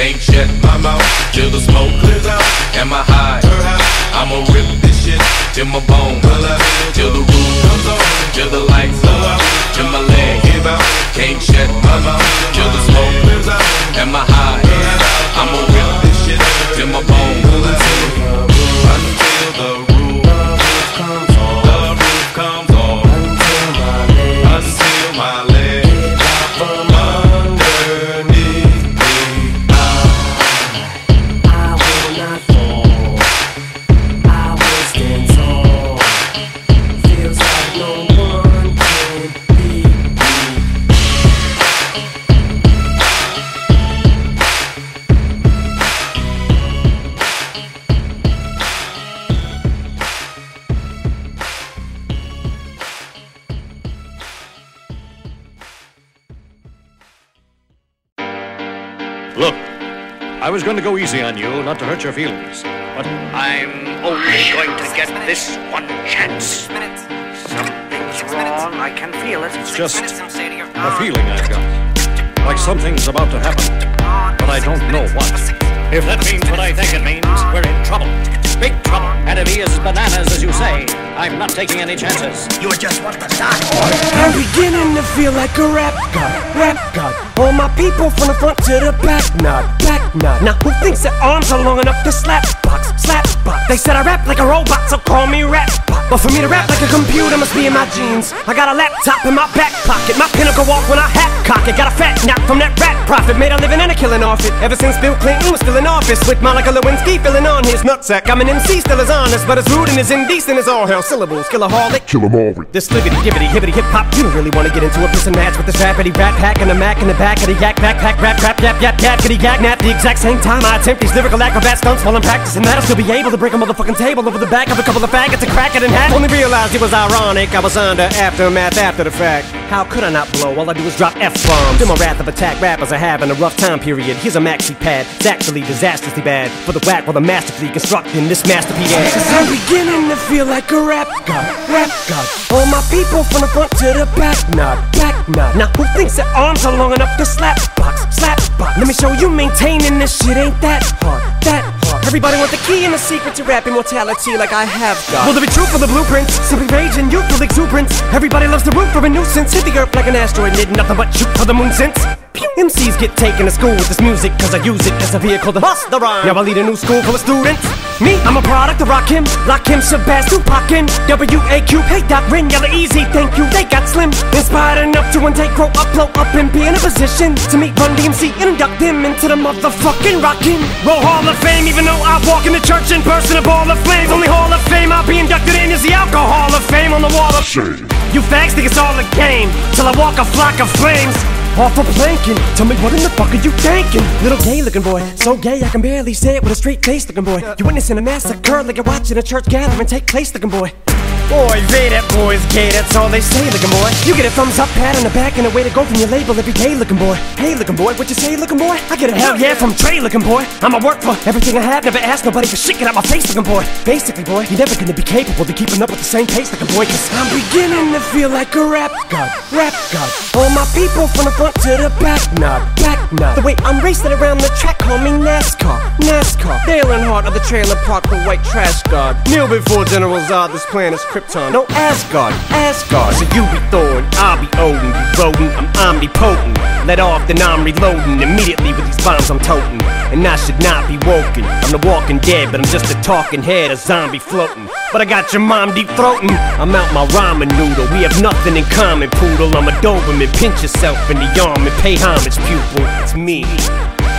Can't shut my mouth till the smoke clears out. Am I high? I'ma rip this shit till my bone pull out, till the roof comes on, till the lights go out, till my leg give out. Can't shut my mouth till the smoke clears out. Am I high? I'ma rip this shit till my bone pull out, until the roof comes on, the roof comes on, until my leg, until my leg from underneath me. I, I will not fall. I will stand tall. Feels like no one can beat me. Look, I was going to go easy on you, not to hurt your feelings, but I'm only going to get this one chance. Something's wrong, I can feel it. It's just a feeling I've got, like something's about to happen, but I don't know what. If that means what I think it means, we're in trouble. Big trouble. And if he is bananas, as you say, I'm not taking any chances. You just want the start order. I'm beginning to feel like a rap god, rap god. All my people from the front to the back, nod, back nod. Now who thinks their arms are long enough to slap box, slap box? They said I rap like a robot, so call me rap box. But for me to rap like a computer must be in my jeans. I got a laptop in my back pocket, my pinnacle walk when I hat cock it. Got a fat knock from that rat profit, made a living and a killing off it. Ever since Bill Clinton was still in office, with Monica Lewinsky filling on his nutsack. I'm an M C still as honest, but as rude and as indecent as all hell. Syllables, kill a harlot, kill them all. This libbity, gibbity, hibbity, hip hop. You don't really want to get into a piss and match with this rappity rap hack and a mac in the back of the yak backpack, rap, rap, yap, yap, yap, kitty yak nap. The exact same time I attempt these lyrical acrobat stunts while I'm practicing that, I'll still be able to break a motherfucking table over the back of a couple of faggots and crack it in half. Only realized it was ironic, I was under aftermath after the fact. How could I not blow? All I do is drop F bombs. Then my wrath of attack rappers are having a rough time period. Here's a maxi pad, it's actually disastrously bad for the whack while the masterfully constructing this masterpiece. I'm beginning to feel like a rap god, rap god. All my people from the front to the back, nod, back nod. Now who thinks their arms are long enough to slap box, slap box? Let me show you maintaining this shit ain't that hard, that hard. Everybody wants the key and the secret to rap immortality like I have got. Will there be truth for the blueprints? Simply rage and youthful exuberance. Everybody loves the root for a nuisance. Hit the earth like an asteroid, did nothing but shoot for the moon since. M Cs get taken to school with this music, cause I use it as a vehicle to bust the rhyme. Now I lead a new school full of students. Me, I'm a product of Rakim, Rakim, Shabazz, Tupac, and W A Q. Hey, Doc Ren, y'all are easy, thank you, they got slim. Inspired enough to one day grow up, blow up, and be in a position to meet Run D M C and induct them into the motherfucking Rockin' Roll Hall of Fame. Even though I walk in the church and burst in a ball of flames, only Hall of Fame I'll be inducted in is the Alcohol of Fame on the wall of shame. You fags think it's all a game till I walk a flock of flames off a plankin'. Tell me what in the fuck are you thinking? Little gay looking boy, so gay I can barely say it with a straight face looking boy. You witnessing a massacre like you're watching a church gathering take place looking boy. Boy, Ray, that boy's gay, that's all they say looking boy. You get a thumbs up pat on the back and a way to go from your label every day looking boy. Hey looking boy, what you say looking boy? I get a hell yeah from Trey looking boy. I'ma work for everything I have, never ask nobody for shit, get out my face looking boy. Basically boy, you're never gonna be capable of keeping up with the same pace looking boy, cause I'm beginning to feel like a rap god, rap god. All my people from the front to the back, nod, back nod. The way I'm racing around the track, call me NASCAR, NASCAR. Dale Earnhardt of the trailer park, the white trash god. Kneel before General Zod, this plan is Krypton, no Asgard, Asgard. So you be Thor, I'll be Odin, be Rodin, I'm omnipotent. Let off, then I'm reloading immediately with these bombs I'm totin'. And I should not be woken, I'm the walking dead, but I'm just a talking head, a zombie floating. But I got your mom deep throatin'. I'm out my ramen noodle, we have nothing in common, poodle. I'm a Doberman, pinch yourself in the arm and pay homage, pupil, it's me.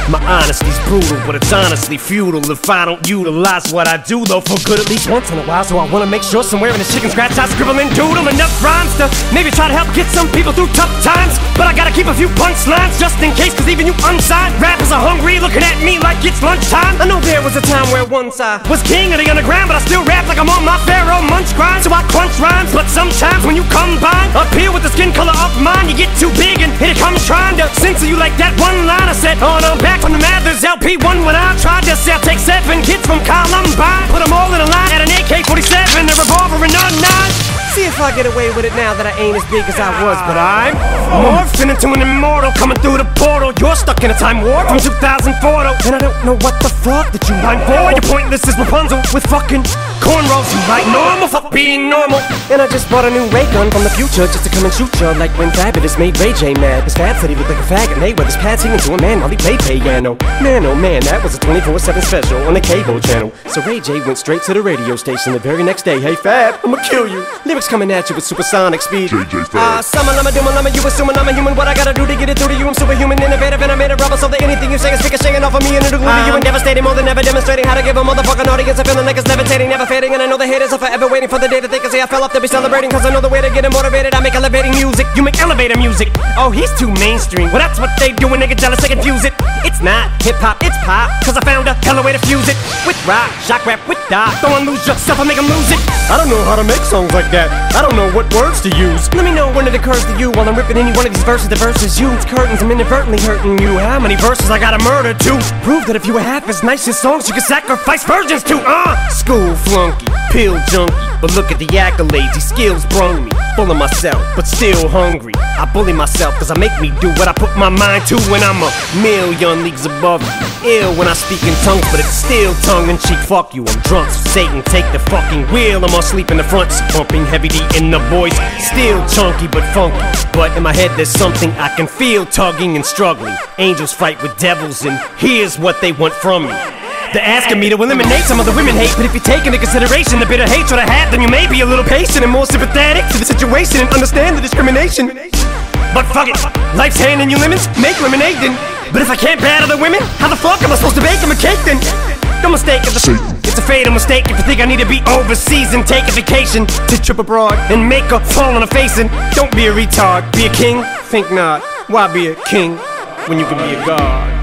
My honesty's brutal, but it's honestly futile if I don't utilize what I do, though, for good at least once in a while. So I wanna make sure somewhere in this chicken scratch I scribble and doodle enough rhymes to maybe try to help get some people through tough times. But I gotta keep a few punchlines just in case, cause even you unsigned rappers are hungry looking at me like it's lunchtime. I know there was a time where once I was king of the underground, but I still rap like I'm on my Pharaoh Munch grind. So I crunch rhymes, but sometimes when you combine up here with the skin color of mine, you get too big and here it comes trying to censor you like that one line I said on a back from the Mathers L P one when I tried to sell. Take seven kids from Columbine, put them all in a line at an A K forty-seven, a revolver and a nine. See if I get away with it now that I ain't as big as I was. But I'm morphing into an immortal, coming through the portal. You're stuck in a time warp from two thousand four to, and I don't know what the fuck that you rhyme for. You're pointless as Rapunzel with fucking cornrows. You like normal, fuck being normal. And I just bought a new ray gun from the future just to come and shoot ya, like when Fabulous made Ray J mad. His dad said he looked like a fag, and they were just passing into a man while he played piano. Man, oh man, that was a twenty-four seven special on the cable channel. So Ray J went straight to the radio station the very next day. Hey Fab, I'ma kill you. Lyrics coming at you with supersonic speed. J J Fab. Ah, uh, summer, lama, duma, lama, you assuming I'm a human. What I gotta do to get it through to you? I'm superhuman, innovative, and I made a rubber so that anything you say is ricocheting off of me and it'll glue to you. And devastating, more than ever demonstrating how to give a motherfucking audience a feeling like it's levitating, never fading. And I know the haters are forever waiting for the day that they can say I fell off, they'll be celebrating. Cause I know the way to get them motivated. I make elevating music, you make elevator music. Oh, he's too mainstream. Well, that's what they do when they get jealous, they confuse it. It's not hip-hop, it's pop. Cause I found a hella way to fuse it with rock, shock rap, with doc. Don't lose yourself, I make them lose it. I don't know how to make songs like that. I don't know what words to use. Let me know when it occurs to you while I'm ripping any one of these verses. The verses you, it's curtains, I'm inadvertently hurting you. How many verses I gotta murder to prove that if you were half as nice as songs, you could sacrifice virgins to, uh school flunky, pill junkie. But look at the accolades, these skills brung me. Full of myself, but still hungry. I bully myself, cause I make me do what I put my mind to. When I'm a million leagues above you. Ill when I speak in tongues, but it's still tongue-in-cheek. Fuck you, I'm drunk, so Satan, take the fucking wheel. I'm all sleep in the front, so pumping heavy D in the voice. Still chunky, but funky. But in my head there's something I can feel tugging and struggling. Angels fight with devils, and here's what they want from me. They're asking me to eliminate some of the women hate. But if you take into consideration the bitter hatred I have, then you may be a little patient and more sympathetic to the situation and understand the discrimination. But fuck it, life's handing you lemons, make lemonade then. But if I can't batter the women, how the fuck am I supposed to bake them a cake then? No mistake, it's a, it's a fatal mistake if you think I need to be overseas and take a vacation to trip abroad and make a fall on a face. And don't be a retard, be a king, think not. Why be a king when you can be a god?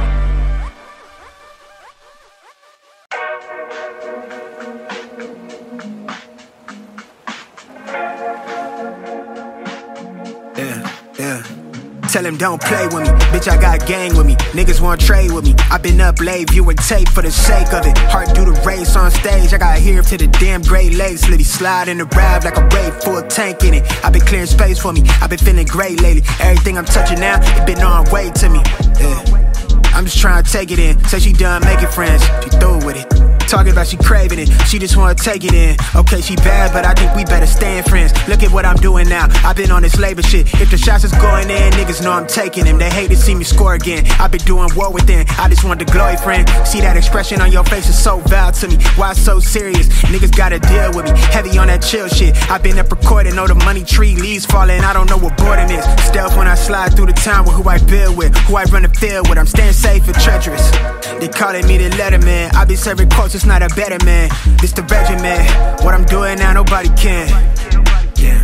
Tell him don't play with me, bitch I got a gang with me. Niggas wanna trade with me, I been up late viewing tape for the sake of it. Heart do the race on stage, I gotta hear him to the damn Great Lakes. Let me slide in the ride like a rave full tank in it. I been clearing space for me, I been feeling great lately. Everything I'm touching now, it been on way to me, yeah. I'm just trying to take it in. Say she done making friends, she through with it. Talking about she craving it, she just wanna take it in. Okay, she bad, but I think we better stay friends. Look at what I'm doing now, I've been on this labor shit. If the shots is going in, niggas know I'm taking them. They hate to see me score again, I've been doing war within. I just want the glory, friend. See that expression on your face is so vile to me. Why so serious? Niggas gotta deal with me. Heavy on that chill shit, I've been up recording. Oh, the money tree leaves falling, I don't know what boredom is. Stealth when I slide through the town with who I build with, who I run the field with. I'm staying safe and treacherous. They calling me the letterman, I be serving quotes. It's not a better man, it's the regiment. What I'm doing now, nobody can. Yeah.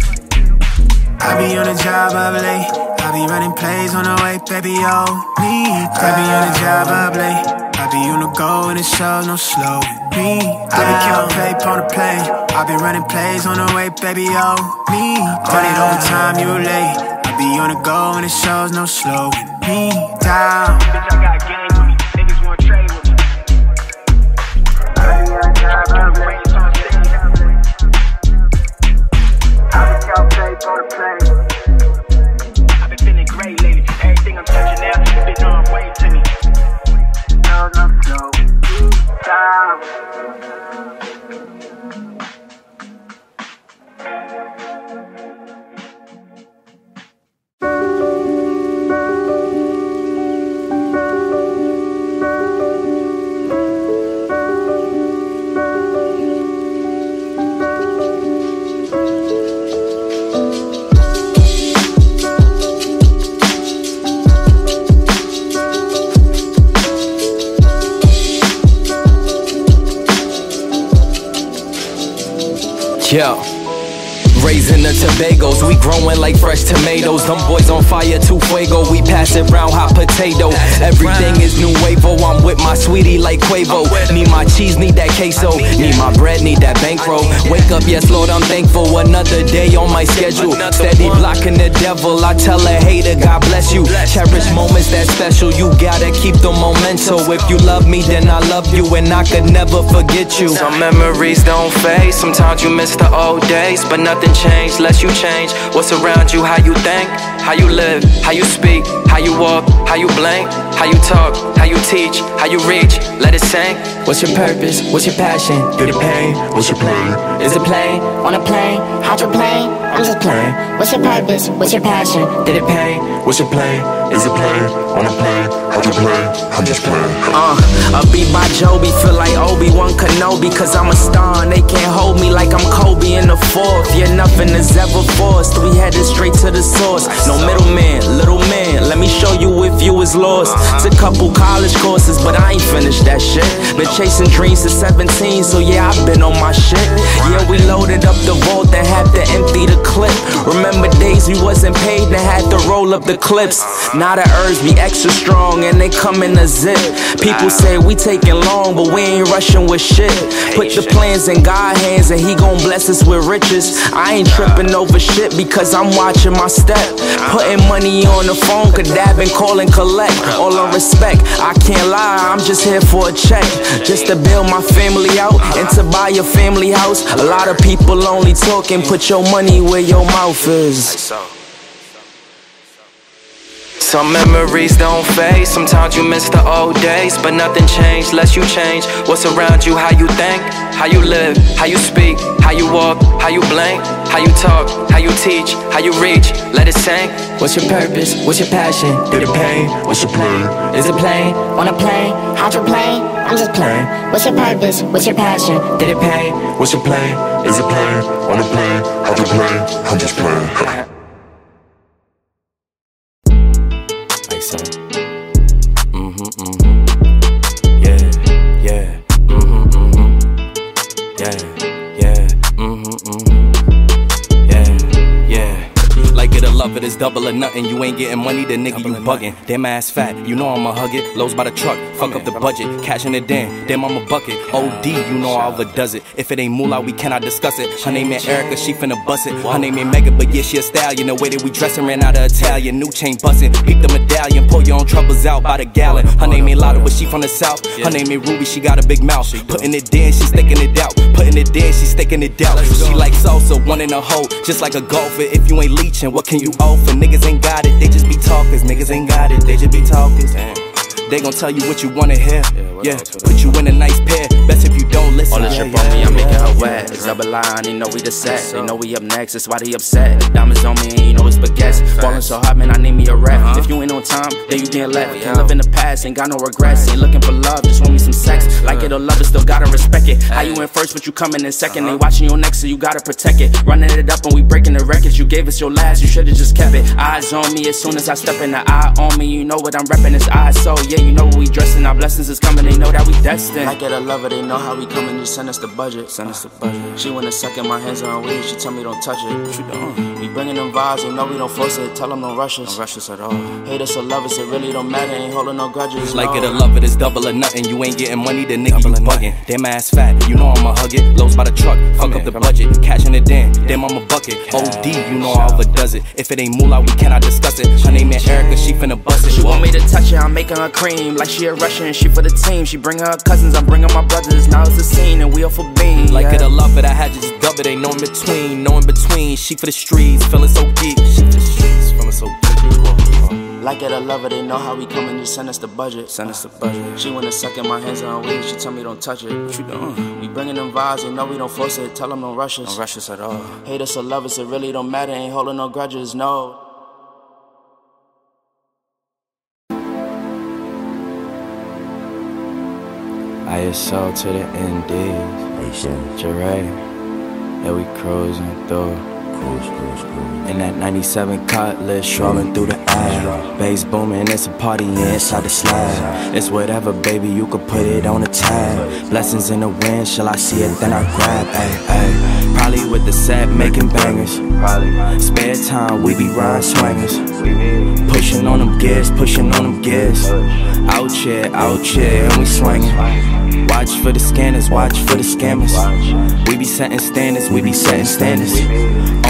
I be on the job up late, I be running plays on the way, baby, oh, me. I be on the job up late, I be on the go and it's all no slow. Me, I be counting paper on the plane, I be running plays on the way, baby, oh, me. Run it over time, you late. I be on the go and it shows no slowing me down. Bitch, I got game with me, niggas wanna trade with me. I've been feeling great lately. Everything I'm touching now, it's been on way to me. No, no, no. Yo, raising the Tobago's, we growing like fresh tomatoes. Them boys on fire, to fuego, we pass it round, hot potato. Everything is nuevo, I'm with my sweetie like Quavo. Need my cheese, need that queso, need my bread, need that bankroll. Wake up, yes Lord, I'm thankful, another day on my schedule. Steady blocking the devil, I tell a hater, God bless you. Cherish moments that special, you gotta keep the memento. If you love me, then I love you, and I could never forget you. Some memories don't fade, sometimes you miss the old days, but nothing change, lest you change what's around you, how you think, how you live, how you speak, how you walk, how you blink, how you talk, how you teach, how you reach, let it sink. What's your purpose, what's your passion, through the pain, what's your plan? Is it play, on a plane, how'd you play? I'm just playing. What's your purpose, what's your passion, through the pain, what's your plan? Is it play, on a plane, how'd you play? I'm just playing. Uh, I'll be by Joby, feel like Obi-Wan Kenobi, cause I'm a star and they can't hold me like I'm Kobe in the fourth. Yeah, nothing is ever forced, we headed straight to the source. No middleman, little man, let me show you if you was lost. Took a couple college courses, but I ain't finished that shit. Been chasing dreams since seventeen, so yeah, I've been on my shit. Yeah, we loaded up the vault and had to empty the clip. Remember days we wasn't paid and had to roll up the clips. Now the herbs be extra strong and they come in a zip. People say we taking long, but we ain't rushing with shit. Put the plans in God's hands and he gon' bless us with riches. I ain't tripping over shit because I'm watching my step. Putting money on the phone, cadabbing, call and collect. All on respect, I can't lie, I'm just here for a check. Just to build my family out and to buy a family house. A lot of people only talking, put your money where your mouth is. Some memories don't fade, sometimes you miss the old days, but nothing changed, lest you change what's around you, how you think, how you live, how you speak, how you walk, how you blink, how you talk, how you teach, how you reach, let it sink. What's your purpose, what's your passion, through the pain, what's your plan? Is it play, on a plane, how'd you play? I'm just playing. What's your purpose, what's your passion, through the pain, what's your plan? Is it play, on a plane, how'd you play? I'm just playing. Mm-hmm, mm-hmm. Yeah, yeah. Mm-hmm, mm-hmm. Yeah, yeah. Mm-hmm, mm-hmm. Yeah, yeah. Like it or love it, it's double or nothing. You ain't getting money, then nigga you bugging. Damn ass fat, you know I'ma hug it. Lows by the truck, fuck up the budget. Cash in the den, damn I'm a bucket. O D, you know I overdoes it. If it ain't moolah, we cannot discuss it. Her name ain't Erica, she finna bust it. Her name ain't Megan, but yeah, she a stallion. The way that we dressin' ran out of Italian. New chain bustin', peep the medallion. Pull your own troubles out by the gallon. Her name ain't Lotta, but she from the south. Her name ain't Ruby, she got a big mouth. Puttin' it in, she's stickin' it out. Puttin' it in, she's stickin' it out. She like salsa, one in a hole. Just like a golfer, if you ain't leeching, what can you offer? Niggas ain't got it, they just be talkers. Niggas ain't got it, they just be talkers. They gon' tell you what you wanna hear. Yeah, put you in a nice pair. Best if you don't listen. All this shit on me, I'm making her wet. It's up a line, they know we the set. They know we up next, that's why they upset. Diamonds on me, and you know it's baguettes. Ballin' so hard, man, I need me a rep. If you ain't on time, then you getting left. Can't live in the past, ain't got no regrets. Ain't looking for love, just want me some sex. Like it or love it, still gotta respect it. How you in first, but you coming in second. They watching your neck, so you gotta protect it. Running it up, and we breaking the records. You gave us your last, you should've just kept it. Eyes on me, as soon as I step in the eye on me, you know what I'm repping, it's eyes. So yeah, you know what we dressin', our blessings is coming, they know that we destined. Like it or love it, they know how we coming, you send us the budget. Send us the budget. She wanna suck in my hands on her weed, she tell me don't touch it. What you doing? We bringin' them vibes, they know we don't force it, tell them no rushes. No rushes at all. Hate us or love us, it really don't matter, ain't holding no grudges. Like no. It or love it, it's double or nothing, you ain't getting money, the nigga double you buggin'. Damn ass fat, you know I'ma hug it, lows by the truck, fuck man, up the budget. Cash in the den, damn I'm a bucket. O D, you know I overdoes it, if it ain't moolah, we cannot discuss it. Her name ain't Erica, she finna bust it. She want me to touch it, I'm making her cream, like she a Russian, she for the team. She bring her cousins, I bring her my brothers. Now it's a scene and we all for beans. Like yeah. It or love it, I had to just dub it. Ain't no in between, no in between. She for the streets, feeling so geek. She for the streets, feeling so geek. Like it or love it, they know how we coming. You send us the budget, send us the budget. She wanna suck in my hands on her weed. She tell me don't touch it. What you doing? We bringing them vibes, they know we don't force it. Tell them no rushes, no rushes at all. Hate us or love us, it really don't matter. Ain't holding no grudges, no. I assault to the end days. Jeray, yeah, we cruising through. Cruise, cruise, cruise. In that ninety-seven cutlass, strolling through the aisle. Bass booming, it's a party inside the slide. It's whatever, baby, you could put it on a tab. Blessings in the wind, shall I see it? Then I grab. Ay, ay. Probably with the set, making bangers. Spare time, we be riding swingers. Pushing on them gears, pushing on them gears. Out here, out here, and we swinging. Watch for the scanners, watch for the scammers. We be setting standards, we be setting standards.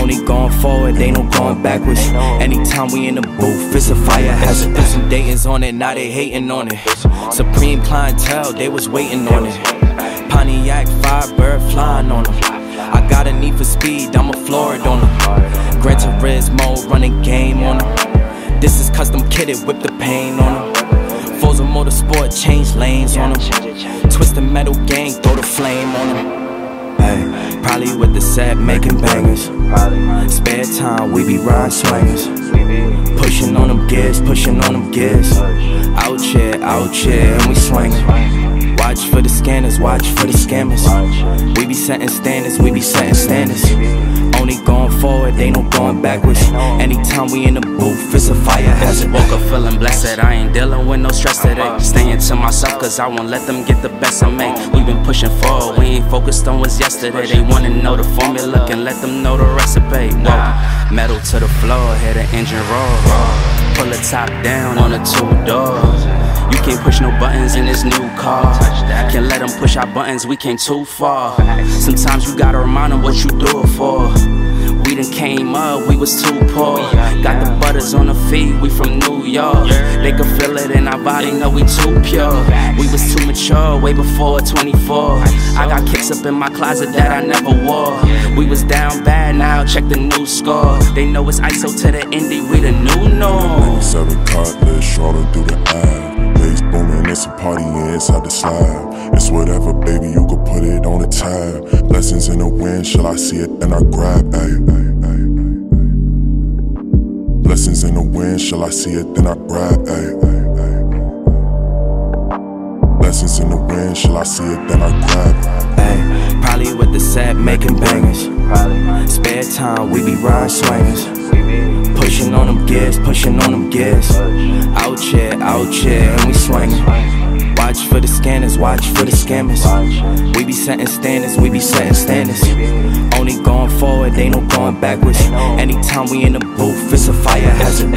Only going forward, ain't no going backwards. Anytime we in the booth, it's a fire hazard. Put some datings on it, now they hating on it. Supreme clientele, they was waiting on it. Pontiac Firebird flying on them. I got a need for speed, I'm a Floridona. Gran Turismo, running game on him. This is custom kitted, whip the paint on him. Forza Motorsport, change lanes on him. Twist the metal gang, throw the flame on him. Ay, probably with the set, making bangers. Spare time, we be rhyme swingers. Pushing on them gears, pushing on them gears. Out here, out here, and we swinging. Watch for the scanners, watch for the scammers. We be setting standards, we be setting standards. Only going forward, ain't no going backwards. Anytime we in the booth, it's a fire hazard. Woke up feeling blessed, I ain't dealing with no stress today. Staying to myself, cause I won't let them get the best of me. We been pushing forward, we ain't focused on what's yesterday. They wanna know the formula, can let them know the recipe. Whoa, metal to the floor, hear the engine roar. Pull the top down on the two doors. You can't push no buttons in this new car. Can't let them push our buttons, we came too far. Sometimes you gotta remind them what you do it for. We done came up, we was too poor. Got the butters on the feet, we from New York. They could feel it in our body, know we too pure. We was too mature, way before twenty-four. I got kicks up in my closet that I never wore. We was down bad, now check the new score. They know it's I S O to the indie, we the new norm. Seven cardless, short and through the eye. Bass booming, it's a party, yeah, inside the slide. It's whatever, baby, you could put it on the time. Lessons in the wind, shall I see it, and I grab, ayy. Lessons in the wind, shall I see it, then I grab, ay, ay, ay. Lessons in the wind, shall I see it, then I grab, ay. Probably with the set, making bangers. Spare time, we be rhyme swingers. Pushing on them gears, pushing on them gears. Out here, out here, and we swinging. Watch for the scanners, watch for the scammers. We be setting standards, we be setting standards. Only going forward, ain't no going backwards. Anytime we in the booth, it's a fire hazard.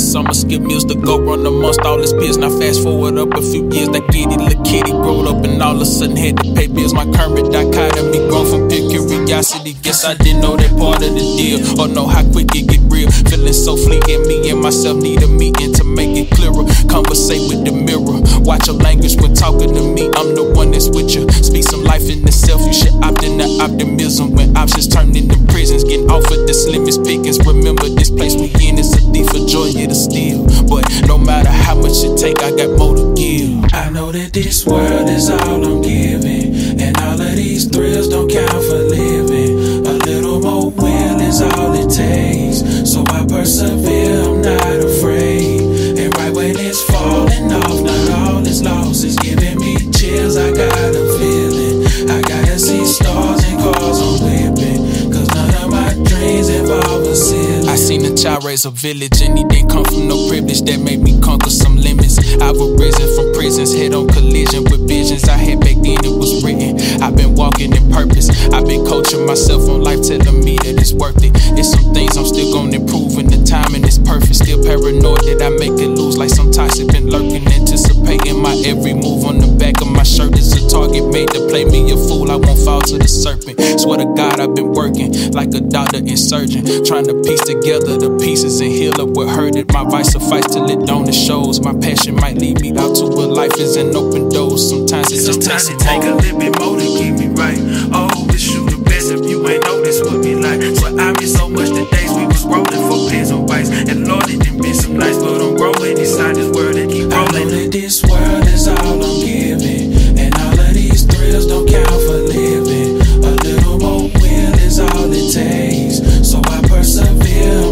Summer skip meals to go run amongst all his peers. Now fast forward up a few years, that giddy little kitty growed up and all of a sudden had to pay bills. My current dichotomy grown from pure curiosity. Guess I didn't know that part of the deal, or know how quick it get real. Feeling so fleeting, me and myself need a meeting to make it clearer. Conversate with the mirror, watch your language when talking to me. I'm the one that's with you. Speak some life in itself. You should opt into optimism when options turn into prisons. Getting offered the slimmest pickings. Remember this place we in is a thief of joy. It'll steal, but no matter how much it take, I got more to give. I know that this world is all I'm giving, and all of these thrills don't count for living. A little more will is all it takes, so I persevere, I'm not afraid. And right when it's falling off, not all is lost. It's giving me chills, I got a feeling. I gotta see stars and cars on whipping, cause none of my dreams involve a ceiling. I seen a child raise a village, and he didn't come from no privilege. That made me conquer some limits. I've arisen from prisons, head on collision with visions I had back then. It was written, I've been walking in purpose. I've been coaching myself on life, telling me that it's worth it. There's some things I'm still gonna improve, and the timing is perfect. Still paranoid that I make it lose, like some toxic been lurking, anticipating my every move. On the back of my shirt is a target made to play me a fool. I won't fall to the serpent. Swear to God, I've been working like a doctor and surgeon, trying to piece together the pieces and heal up what hurted. My vice suffice till it don't, it shows. My passion might lead me out to what life is an open door. Sometimes it just takes take a little bit more to get me right. Always you the best if you ain't know this would be like. So I miss so much the days we was rolling for pins and whites. And Lord, it didn't be some nights, but I'm growing inside this world and keep rolling. I know that this world is all I'm giving, and all of these thrills don't count for living. A little more will is all it takes, so I persevere. I'm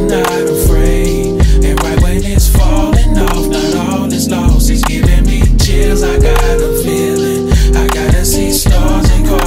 not afraid, and right when it's falling off, not all is lost. It's giving me chills, I got a feeling. I gotta see stars and call.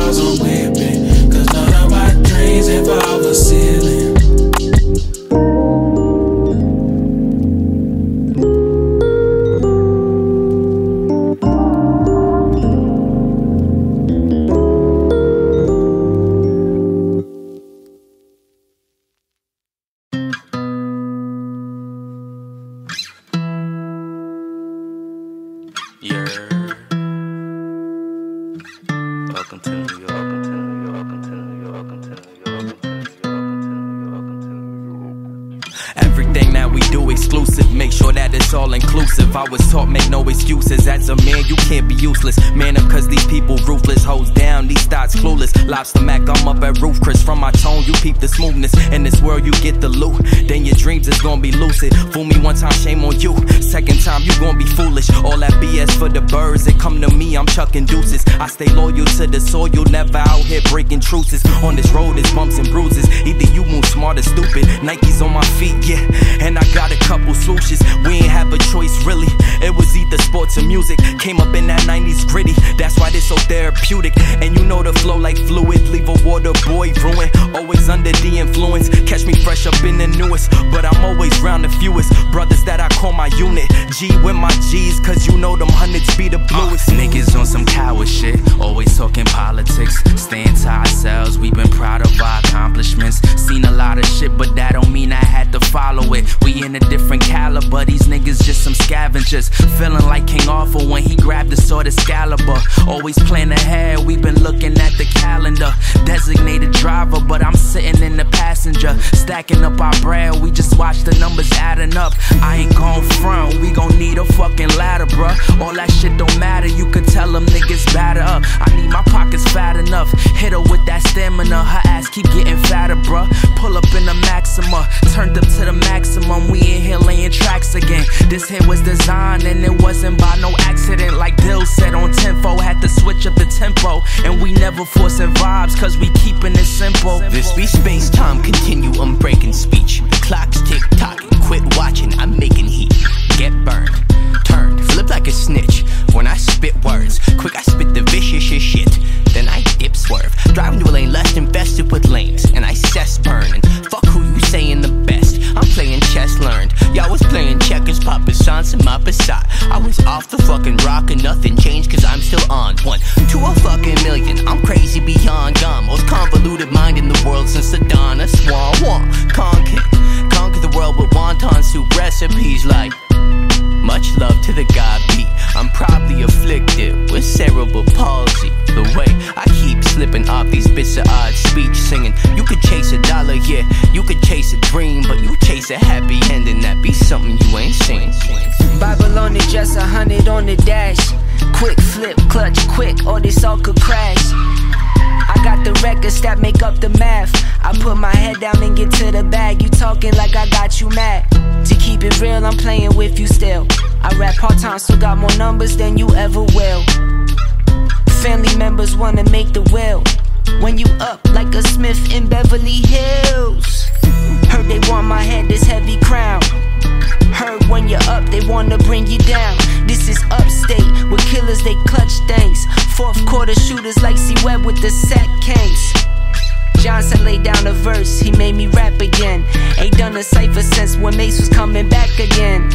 it's all inclusive. I was taught make no excuses. As a man, you can't be useless. Man up, cause these people ruthless. Hoes down, these thoughts clueless. Lobster Mac, I'm up at Roof Chris. From my tone, you peep the smoothness. In this world, you get the loot, then your dreams is gonna be lucid. Fool me one time, shame on you. Second time, you gonna be foolish. All that B S for the birds, it come to me, I'm chucking deuces. I stay loyal to the soil, never out here breaking truces. On this road, it's bumps and bruises. Either you move smart or stupid. Nike's on my feet, yeah, and I got a couple swooshes. We ain't have a choice, really. It was either sports or music. Came up in that nineties gritty, that's why this so therapeutic. And you know the flow like fluid, leave a water boy ruined. Always under the influence, catch me fresh up in the newest. But I'm always round the fewest brothers that I call my unit. G with my G's, cause you know them hundreds be the bluest. uh, Niggas on some coward shit, always talking politics. Staying to ourselves, we been proud of our accomplishments. Seen a lot of shit, but that don't mean I had to follow it. We in a different caliber, these niggas just some scavengers. Feeling like King Arthur when he grabbed the sword Excalibur. Always plan ahead, we been looking at the calendar. Designated driver, but I'm sitting in the passenger. Stacking up our bread, we just watch the numbers adding up. I ain't gon' front, we gon' need a fucking ladder, bruh. All that shit don't matter, you could tell them niggas batter up. I need my pockets fat enough, hit her with that stamina. Her ass keep getting fatter, bruh. Pull up in the Maxima, turned up to the maximum. We in here laying tracks again. This hit was designed and it wasn't by no accident. Like Dill said on Tenfo, had to switch up the tempo. And we never forcing vibes, cause we keeping it simple. This be space-time continuum breaking speech. The clock's tick-tocking, quit watching, I'm making heat. Get burned, turned, flip like a snitch. When I spit words, quick I spit the viciousest shit. Then I dip swerve, driving to a lane less invested with lanes. And I cess burning, fuck who you saying the best. I'm playing chess learned, y'all was playing checkers, poppin' sans in my Passat. I was off the fucking rock and nothing changed cause I'm still on one. To a fucking million, I'm crazy beyond gone. Most convoluted mind in the world since the dawn of Swan. Wong, conquer, conquer the world with wonton soup recipes like... Much love to the God beat. I'm probably afflicted with cerebral palsy. The way I keep slipping off these bits of odd speech, singing, you could chase a dollar, yeah, you could chase a dream, but you chase a happy ending, that be something you ain't seen. Bible on the dress, a hundred on the dash. Quick flip, clutch, quick, or this all could crash. I got the records that make up the math. I put my head down and get to the bag. You talking like I got you mad. To keep it real, I'm playing with you still. I rap part-time, still got more numbers than you ever will. Family members wanna make the will. When you up like a Smith in Beverly Hills. Heard they want my head, this heavy crown. Heard when you're up, they wanna bring you down. This is upstate, with killers they clutch things. Fourth quarter shooters like C-Web with the sack case. Johnson laid down a verse, he made me rap again. Ain't done a cypher since when Mace was coming back again.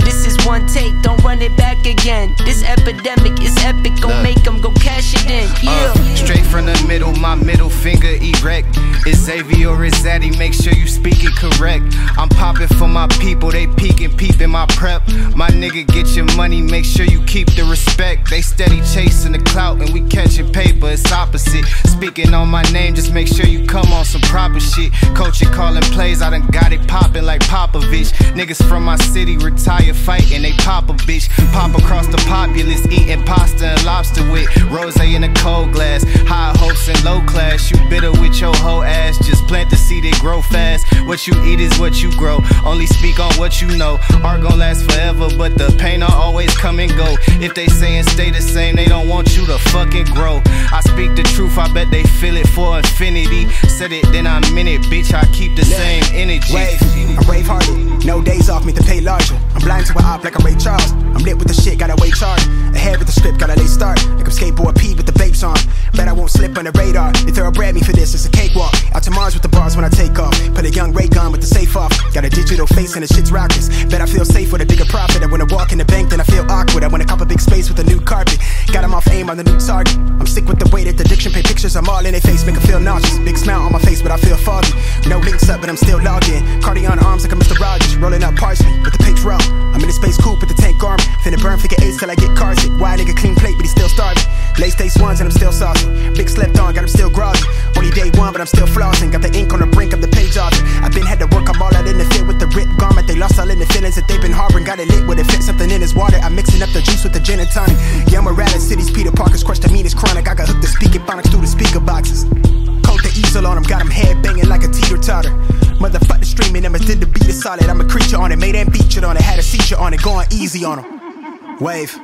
This is one take, don't run it back again. This epidemic is epic, gon' make them go cash it in. Yeah. Uh, straight from the middle, my middle finger erect. It's Xavier or it's Zaddy, make sure you speak it correct. I'm popping for my people, they peeking, peeping my prep. My nigga, get your money, make sure you keep the respect. They steady chasing the clout and we catching paper, it's opposite. Speaking on my name, just make sure you come on some proper shit. Coaching, calling plays, I done got it popping like Popovich. Niggas from my city retire. Fighting, they pop a bitch. Pop across the populace, eating pasta and lobster with rosé in a cold glass. High hopes and low class, you bitter with your whole ass. Just plant the seed, it grow fast. What you eat is what you grow. Only speak on what you know. Art gon' last forever, but the pain will always come and go. If they sayin' stay the same, they don't want you to fucking grow. I speak the truth, I bet they feel it for infinity. Said it, then I'm in it, bitch, I keep the same energy. Wave, I rave hearted, no days off me to pay larger. I'm blind to an op like a Ray Charles. I'm lit with the shit, gotta wait charged. Ahead with the script, got a late start. Like I'm skateboard P with the vapes on. Bet I won't slip on the radar. They thoroughbred me for this, it's a cakewalk. Out to Mars with the bars when I take off. Put a young ray gun with the safe off. Got a digital face and the shit's rockets. Bet I feel safe with a bigger profit. I wanna walk in the bank, then I feel awkward. I wanna cop a big space with a new carpet. Got them off aim on the new target. I'm sick with the way that the diction paint pictures. I'm all in their face, make them feel nauseous. Big smile on my face, but I feel foggy. No links up, but I'm still logged in. Cardi on arms like a Mister Rogers. Rolling out parsley with the page row. I'm in a space coupe with the tank arm. Finna burn figure eights till I get car sick. Why nigga clean plate but he still starving. Late day swans and I'm still saucy. Big slept on, got him still groggy. Only day one but I'm still flossing. Got the ink on the brink of the page off. I've been had to work, I'm all out in the field with the ripped garment. They lost all in the feelings that they've been harboring. Got it lit with a fit, something in his water. I'm mixing up the juice with the gin and tonic. Yeah, I'm a rat in cities, Peter Parker's crushed, I mean it's chronic. I got hooked to speaking phonics through the speaker boxes. Coat the easel on him, got him head banging like a teeter-totter. Motherfucker streaming, I'ma did the beat is solid. I'm a creature on it, made and featured on it. Had a seizure on it, going easy on him. Wave.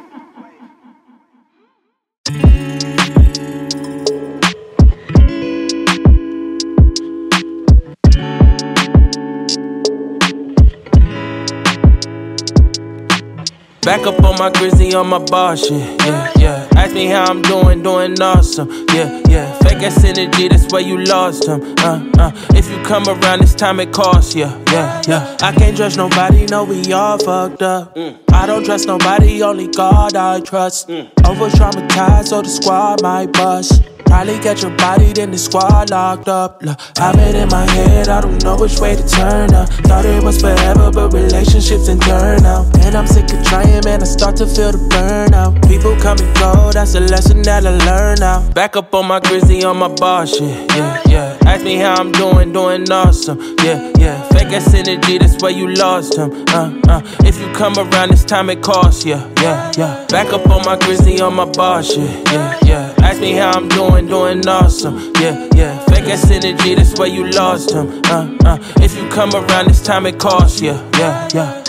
Back up on my grizzly on my bar shit, yeah, yeah. Ask me how I'm doing, doing awesome, yeah, yeah. Fake ass energy, that's where you lost him, uh, uh. If you come around this time it costs you, yeah, yeah, yeah. I can't judge nobody, no, we all fucked up. Mm. I don't trust nobody, only God I trust. Mm. Over-traumatized, so the squad might bust. Probably get your body, then the squad locked up. Look, I've been in my head, I don't know which way to turn up. Thought it was forever, but relationships didn't turn out. And I'm sick of trying, man, I start to feel the burnout. People come and go, that's a lesson that I learn now. Back up on my grizzly, on my bar shit, yeah, yeah. Ask me how I'm doing, doing awesome, yeah, yeah. Fake ass energy, that's where you lost him, uh, uh. If you come around this time it costs you, yeah, yeah. Back up on my grizzly, on my bar shit, yeah, yeah. Ask me how I'm doing, doing awesome, yeah, yeah. Fake ass energy, that's where you lost him, uh, uh. If you come around this time it costs you, yeah, yeah.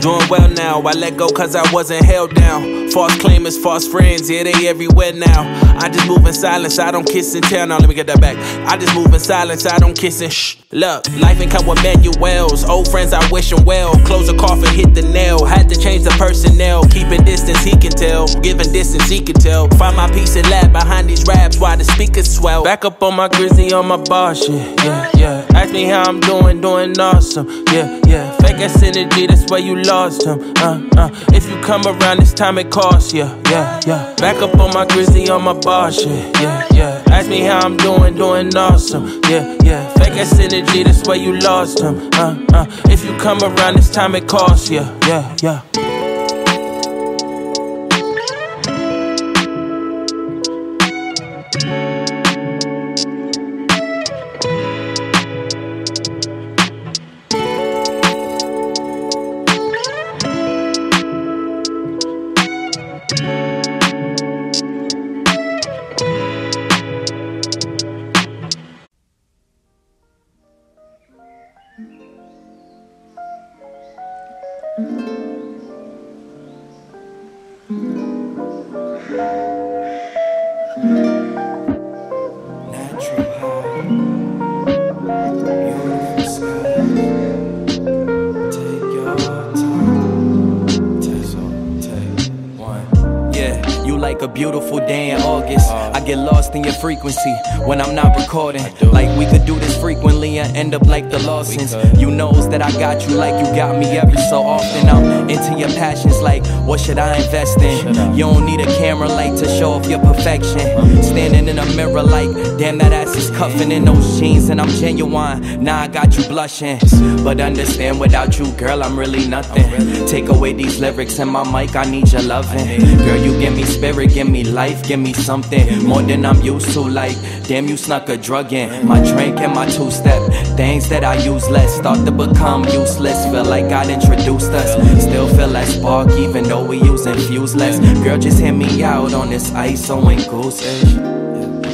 Doing well now, I let go cause I wasn't held down. False claimants, false friends, yeah, they everywhere now. I just move in silence, I don't kiss and tell. Now let me get that back. I just move in silence, I don't kiss and shh. Look, life ain't come with manuals. Old friends, I wish them well. Close a coffin, hit the nail. Had to change the personnel. Keeping distance, he can tell. Giving distance, he can tell. Find my peace and laugh behind these raps while the speakers swell. Back up on my grizzly, on my bar shit, yeah, yeah. Ask me how I'm doing, doing awesome, yeah, yeah. Fake ass energy, that's where you lost him, uh, uh. If you come around this time it costs you, yeah, yeah. Back up on my grizzly, on my bar shit, yeah, yeah. Ask me how I'm doing, doing awesome, yeah, yeah. Fake ass energy, that's where you lost him, uh, uh. If you come around this time it costs you, yeah, yeah. Frequency when I'm not recording, like we could do this frequently and end up like the Lawsons. You knows that I got you like you got me every so often. I'm into your passions like what should I invest in. You don't need a camera light to show off your perfection. Standing in a mirror like damn that ass is cuffing in those jeans and I'm genuine. Now I got you blushing, but understand without you girl I'm really nothing. Take away these lyrics and my mic, I need your loving. Girl you give me spirit, give me life, give me something more than I'm used to. So like, damn you snuck a drug in my drink and my two-step. Things that I use less, start to become useless. Feel like God introduced us. Still feel that spark even though we using fuse less. Girl just hit me out on this I S O and goose-ish.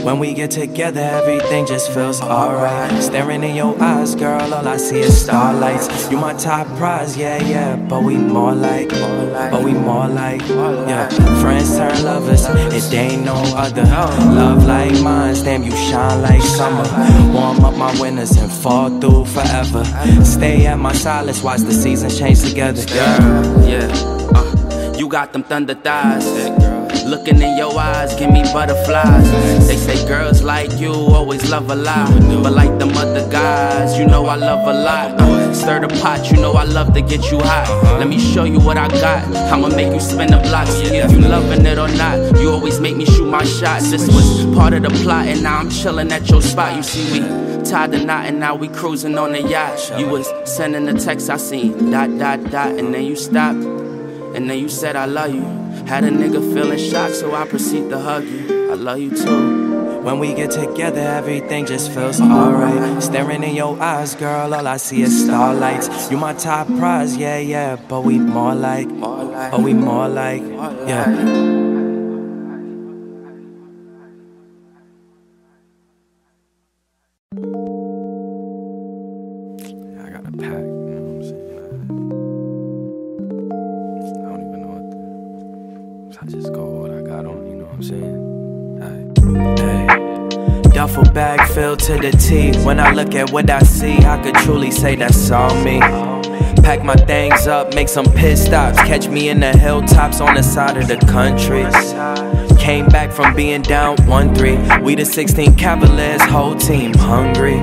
When we get together everything just feels alright. Staring in your eyes girl all I see is starlights. You my top prize, yeah, yeah. But we more like, but we more like, yeah. Friends turn lovers, it ain't no other. Love like mine, damn you shine like summer. Warm up my winters and fall through forever. Stay at my silence, watch the seasons change together. Girl, yeah, uh, you got them thunder thighs. Looking in your eyes, give me butterflies. They say girls like you always love a lot, but like them other guys, you know I love a lot. uh, Stir the pot, you know I love to get you hot. Let me show you what I got, I'ma make you spin the blocks. If you loving it or not, you always make me shoot my shots. This was part of the plot and now I'm chilling at your spot. You see we tied the knot and now we cruising on the yacht. You was sending a text I seen, dot dot dot, and then you stopped, and then you said I love you. Had a nigga feeling shocked, so I proceed to hug you. I love you too. When we get together, everything just feels alright. Staring in your eyes, girl, all I see is starlights. You my top prize, yeah, yeah, but we more like, but we more like, yeah. I just go what I got on, you know what I'm saying? Aye. Hey. Duffel bag filled to the T. When I look at what I see, I could truly say that's all me. Pack my things up, make some pit stops. Catch me in the hilltops on the side of the country. Came back from being down one three. We the sixteen Cavaliers, whole team hungry.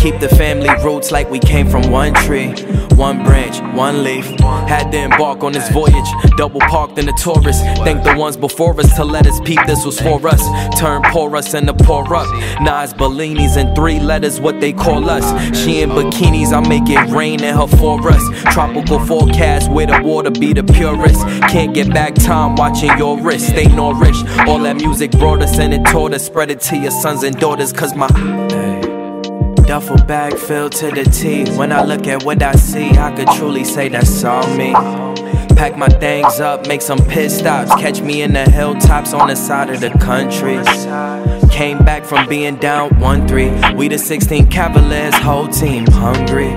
Keep the family roots like we came from one tree. One branch, one leaf. Had to embark on this voyage. Double parked in the Taurus. Thank the ones before us to let us peep this was for us. Turn porous into pour up. Nas, Bellinis, and three letters what they call us. She in bikinis, I make it rain in her for us. Tropical forecast where the water be the purest. Can't get back time watching your wrist. They norris. All that music brought us and it taught us. Spread it to your sons and daughters, cause my duffel bag filled to the T. When I look at what I see, I could truly say that's all me. Pack my things up, make some pit stops. Catch me in the hilltops on the side of the country. Came back from being down one three. We the sixteen Cavaliers, whole team hungry.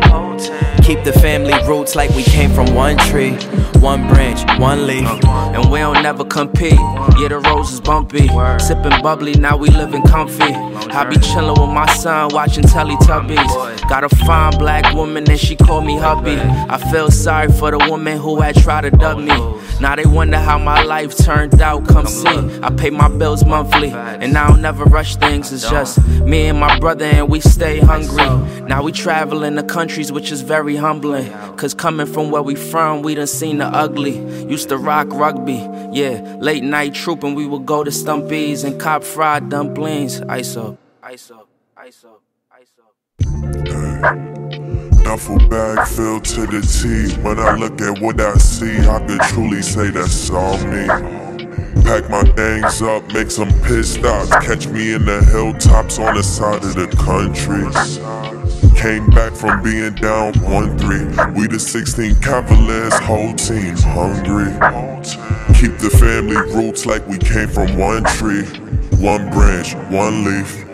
Keep the family roots like we came from one tree. One branch, one leaf. And we don't never compete. Yeah, the rose is bumpy. Sippin' bubbly, now we livin' comfy. I be chillin' with my son, watchin' Teletubbies. Got a fine black woman and she call me hubby. I feel sorry for the woman who had tried to dub me. Now they wonder how my life turned out, come see. I pay my bills monthly, and I don't never rush things. It's just me and my brother and we stay hungry. Now we travelin' the countries, which is very humbling, cause coming from where we from, we done seen the ugly. Used to rock rugby, yeah, late night trooping. We would go to Stumpy's and cop fried dumplings. Ice up, ice up, ice up, ice up. Duffel bag filled to the T. When I look at what I see, I could truly say that's all me. Pack my things up, make some pit stops. Catch me in the hilltops on the side of the country. Came back from being down one three. We the sixteen Cavaliers, whole team hungry. Keep the family roots like we came from one tree. One branch, one leaf.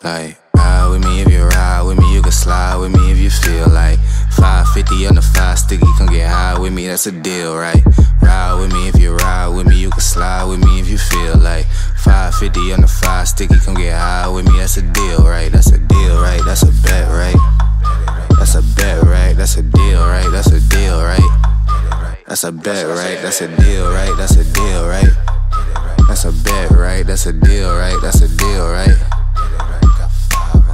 Like, ride with me if you ride with me, you can slide with me if you feel like. Five fifty on the five sticky, come get high with me, that's a deal, right? Ride with me if you ride with me, you can slide with me if you feel like. Five fifty on the five sticky, come get high with me, that's a deal, right? That's a deal, right? That's a bet, right? That's a bet, right? That's a deal, right? That's a deal, right? That's a bet, right? That's a deal, right? That's a deal, right? That's a bet, right? That's a deal, right? That's a deal, right?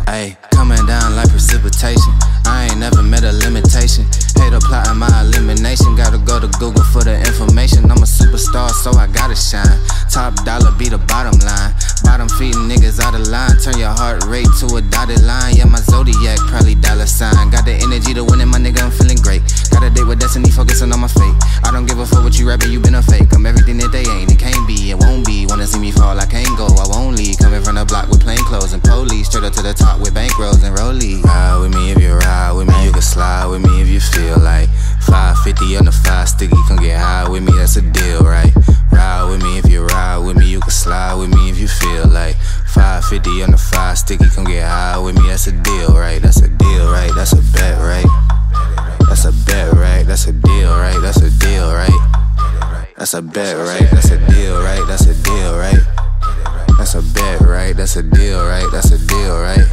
Ayy, coming down like precipitation. I ain't never met a limitation. Hater plotting my elimination. Gotta go to Google for the information. I'm a superstar, so I gotta shine. Top dollar be the bottom line. Bottom feeding niggas out of line. Turn your heart rate to a dotted line. Yeah, my zodiac probably dollar sign. Got the energy to win it, my nigga, I'm feeling great. Got a date with destiny, focusing on my fate. I don't give a fuck what you rapping, you been a fake. I'm everything that they ain't, it can't be, it won't be. Wanna see me fall, I can't go, I won't leave. Coming from the block with plain clothes and police. Straight up to the top with bankrolls and rollies. Ride with me if you ride with me, you can slide with me if you feel like. Five fifty on the five sticky, come get high with me, that's a deal, right? Ride with me if you ride with me, you can slide with me if you feel like. Five fifty on the five sticky, come get high with me, that's a deal, right? That's a deal, right? That's a bet, right? That's a bet, right? That's a deal, right? That's a deal, right? That's a bet, right? That's a deal, right? That's a deal, right? That's a bet, right? That's a deal, right? That's a deal, right?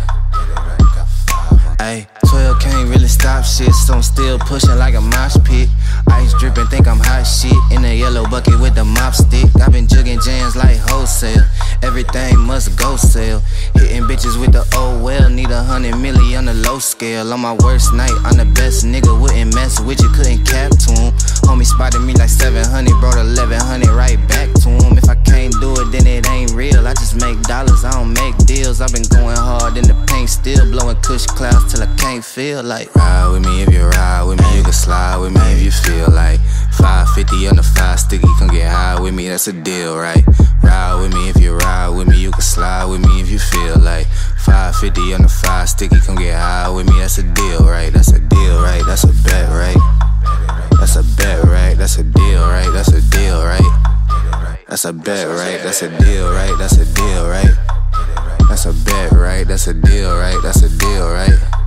Ayy, twelve can't really stop shit, so I'm still pushing like a mosh pit. Ice dripping, think I'm hot shit. In a yellow bucket with the mop stick. I've been jugging jams like wholesale. Everything must go sell. Hitting bitches with the oh well. Need a hundred milli on the low scale. On my worst night, I'm the best nigga. Wouldn't mess with you, couldn't cap to him. Homie spotted me like seven hundred, brought eleven hundred right back to him. If I can't do it, then it ain't real. I just make dollars, I don't make deals. I've been going hard in the paint, still blowing cush clouds till I can't feel like. Ride with me if you ride with me, you can slide with me if you feel like. Five fifty on the five sticky, come get high with me, that's a deal, right? Ride with me if you ride with me, you can slide with me if you feel like. Five fifty on the five sticky, come get high with me, that's a deal, right? That's a deal, right? That's a bet, right? That's a bet, right? That's a deal, right? That's a deal, right? That's a bet, right? That's a deal, right? That's a deal, right? That's a bet, right? That's a deal, right? That's a deal, right?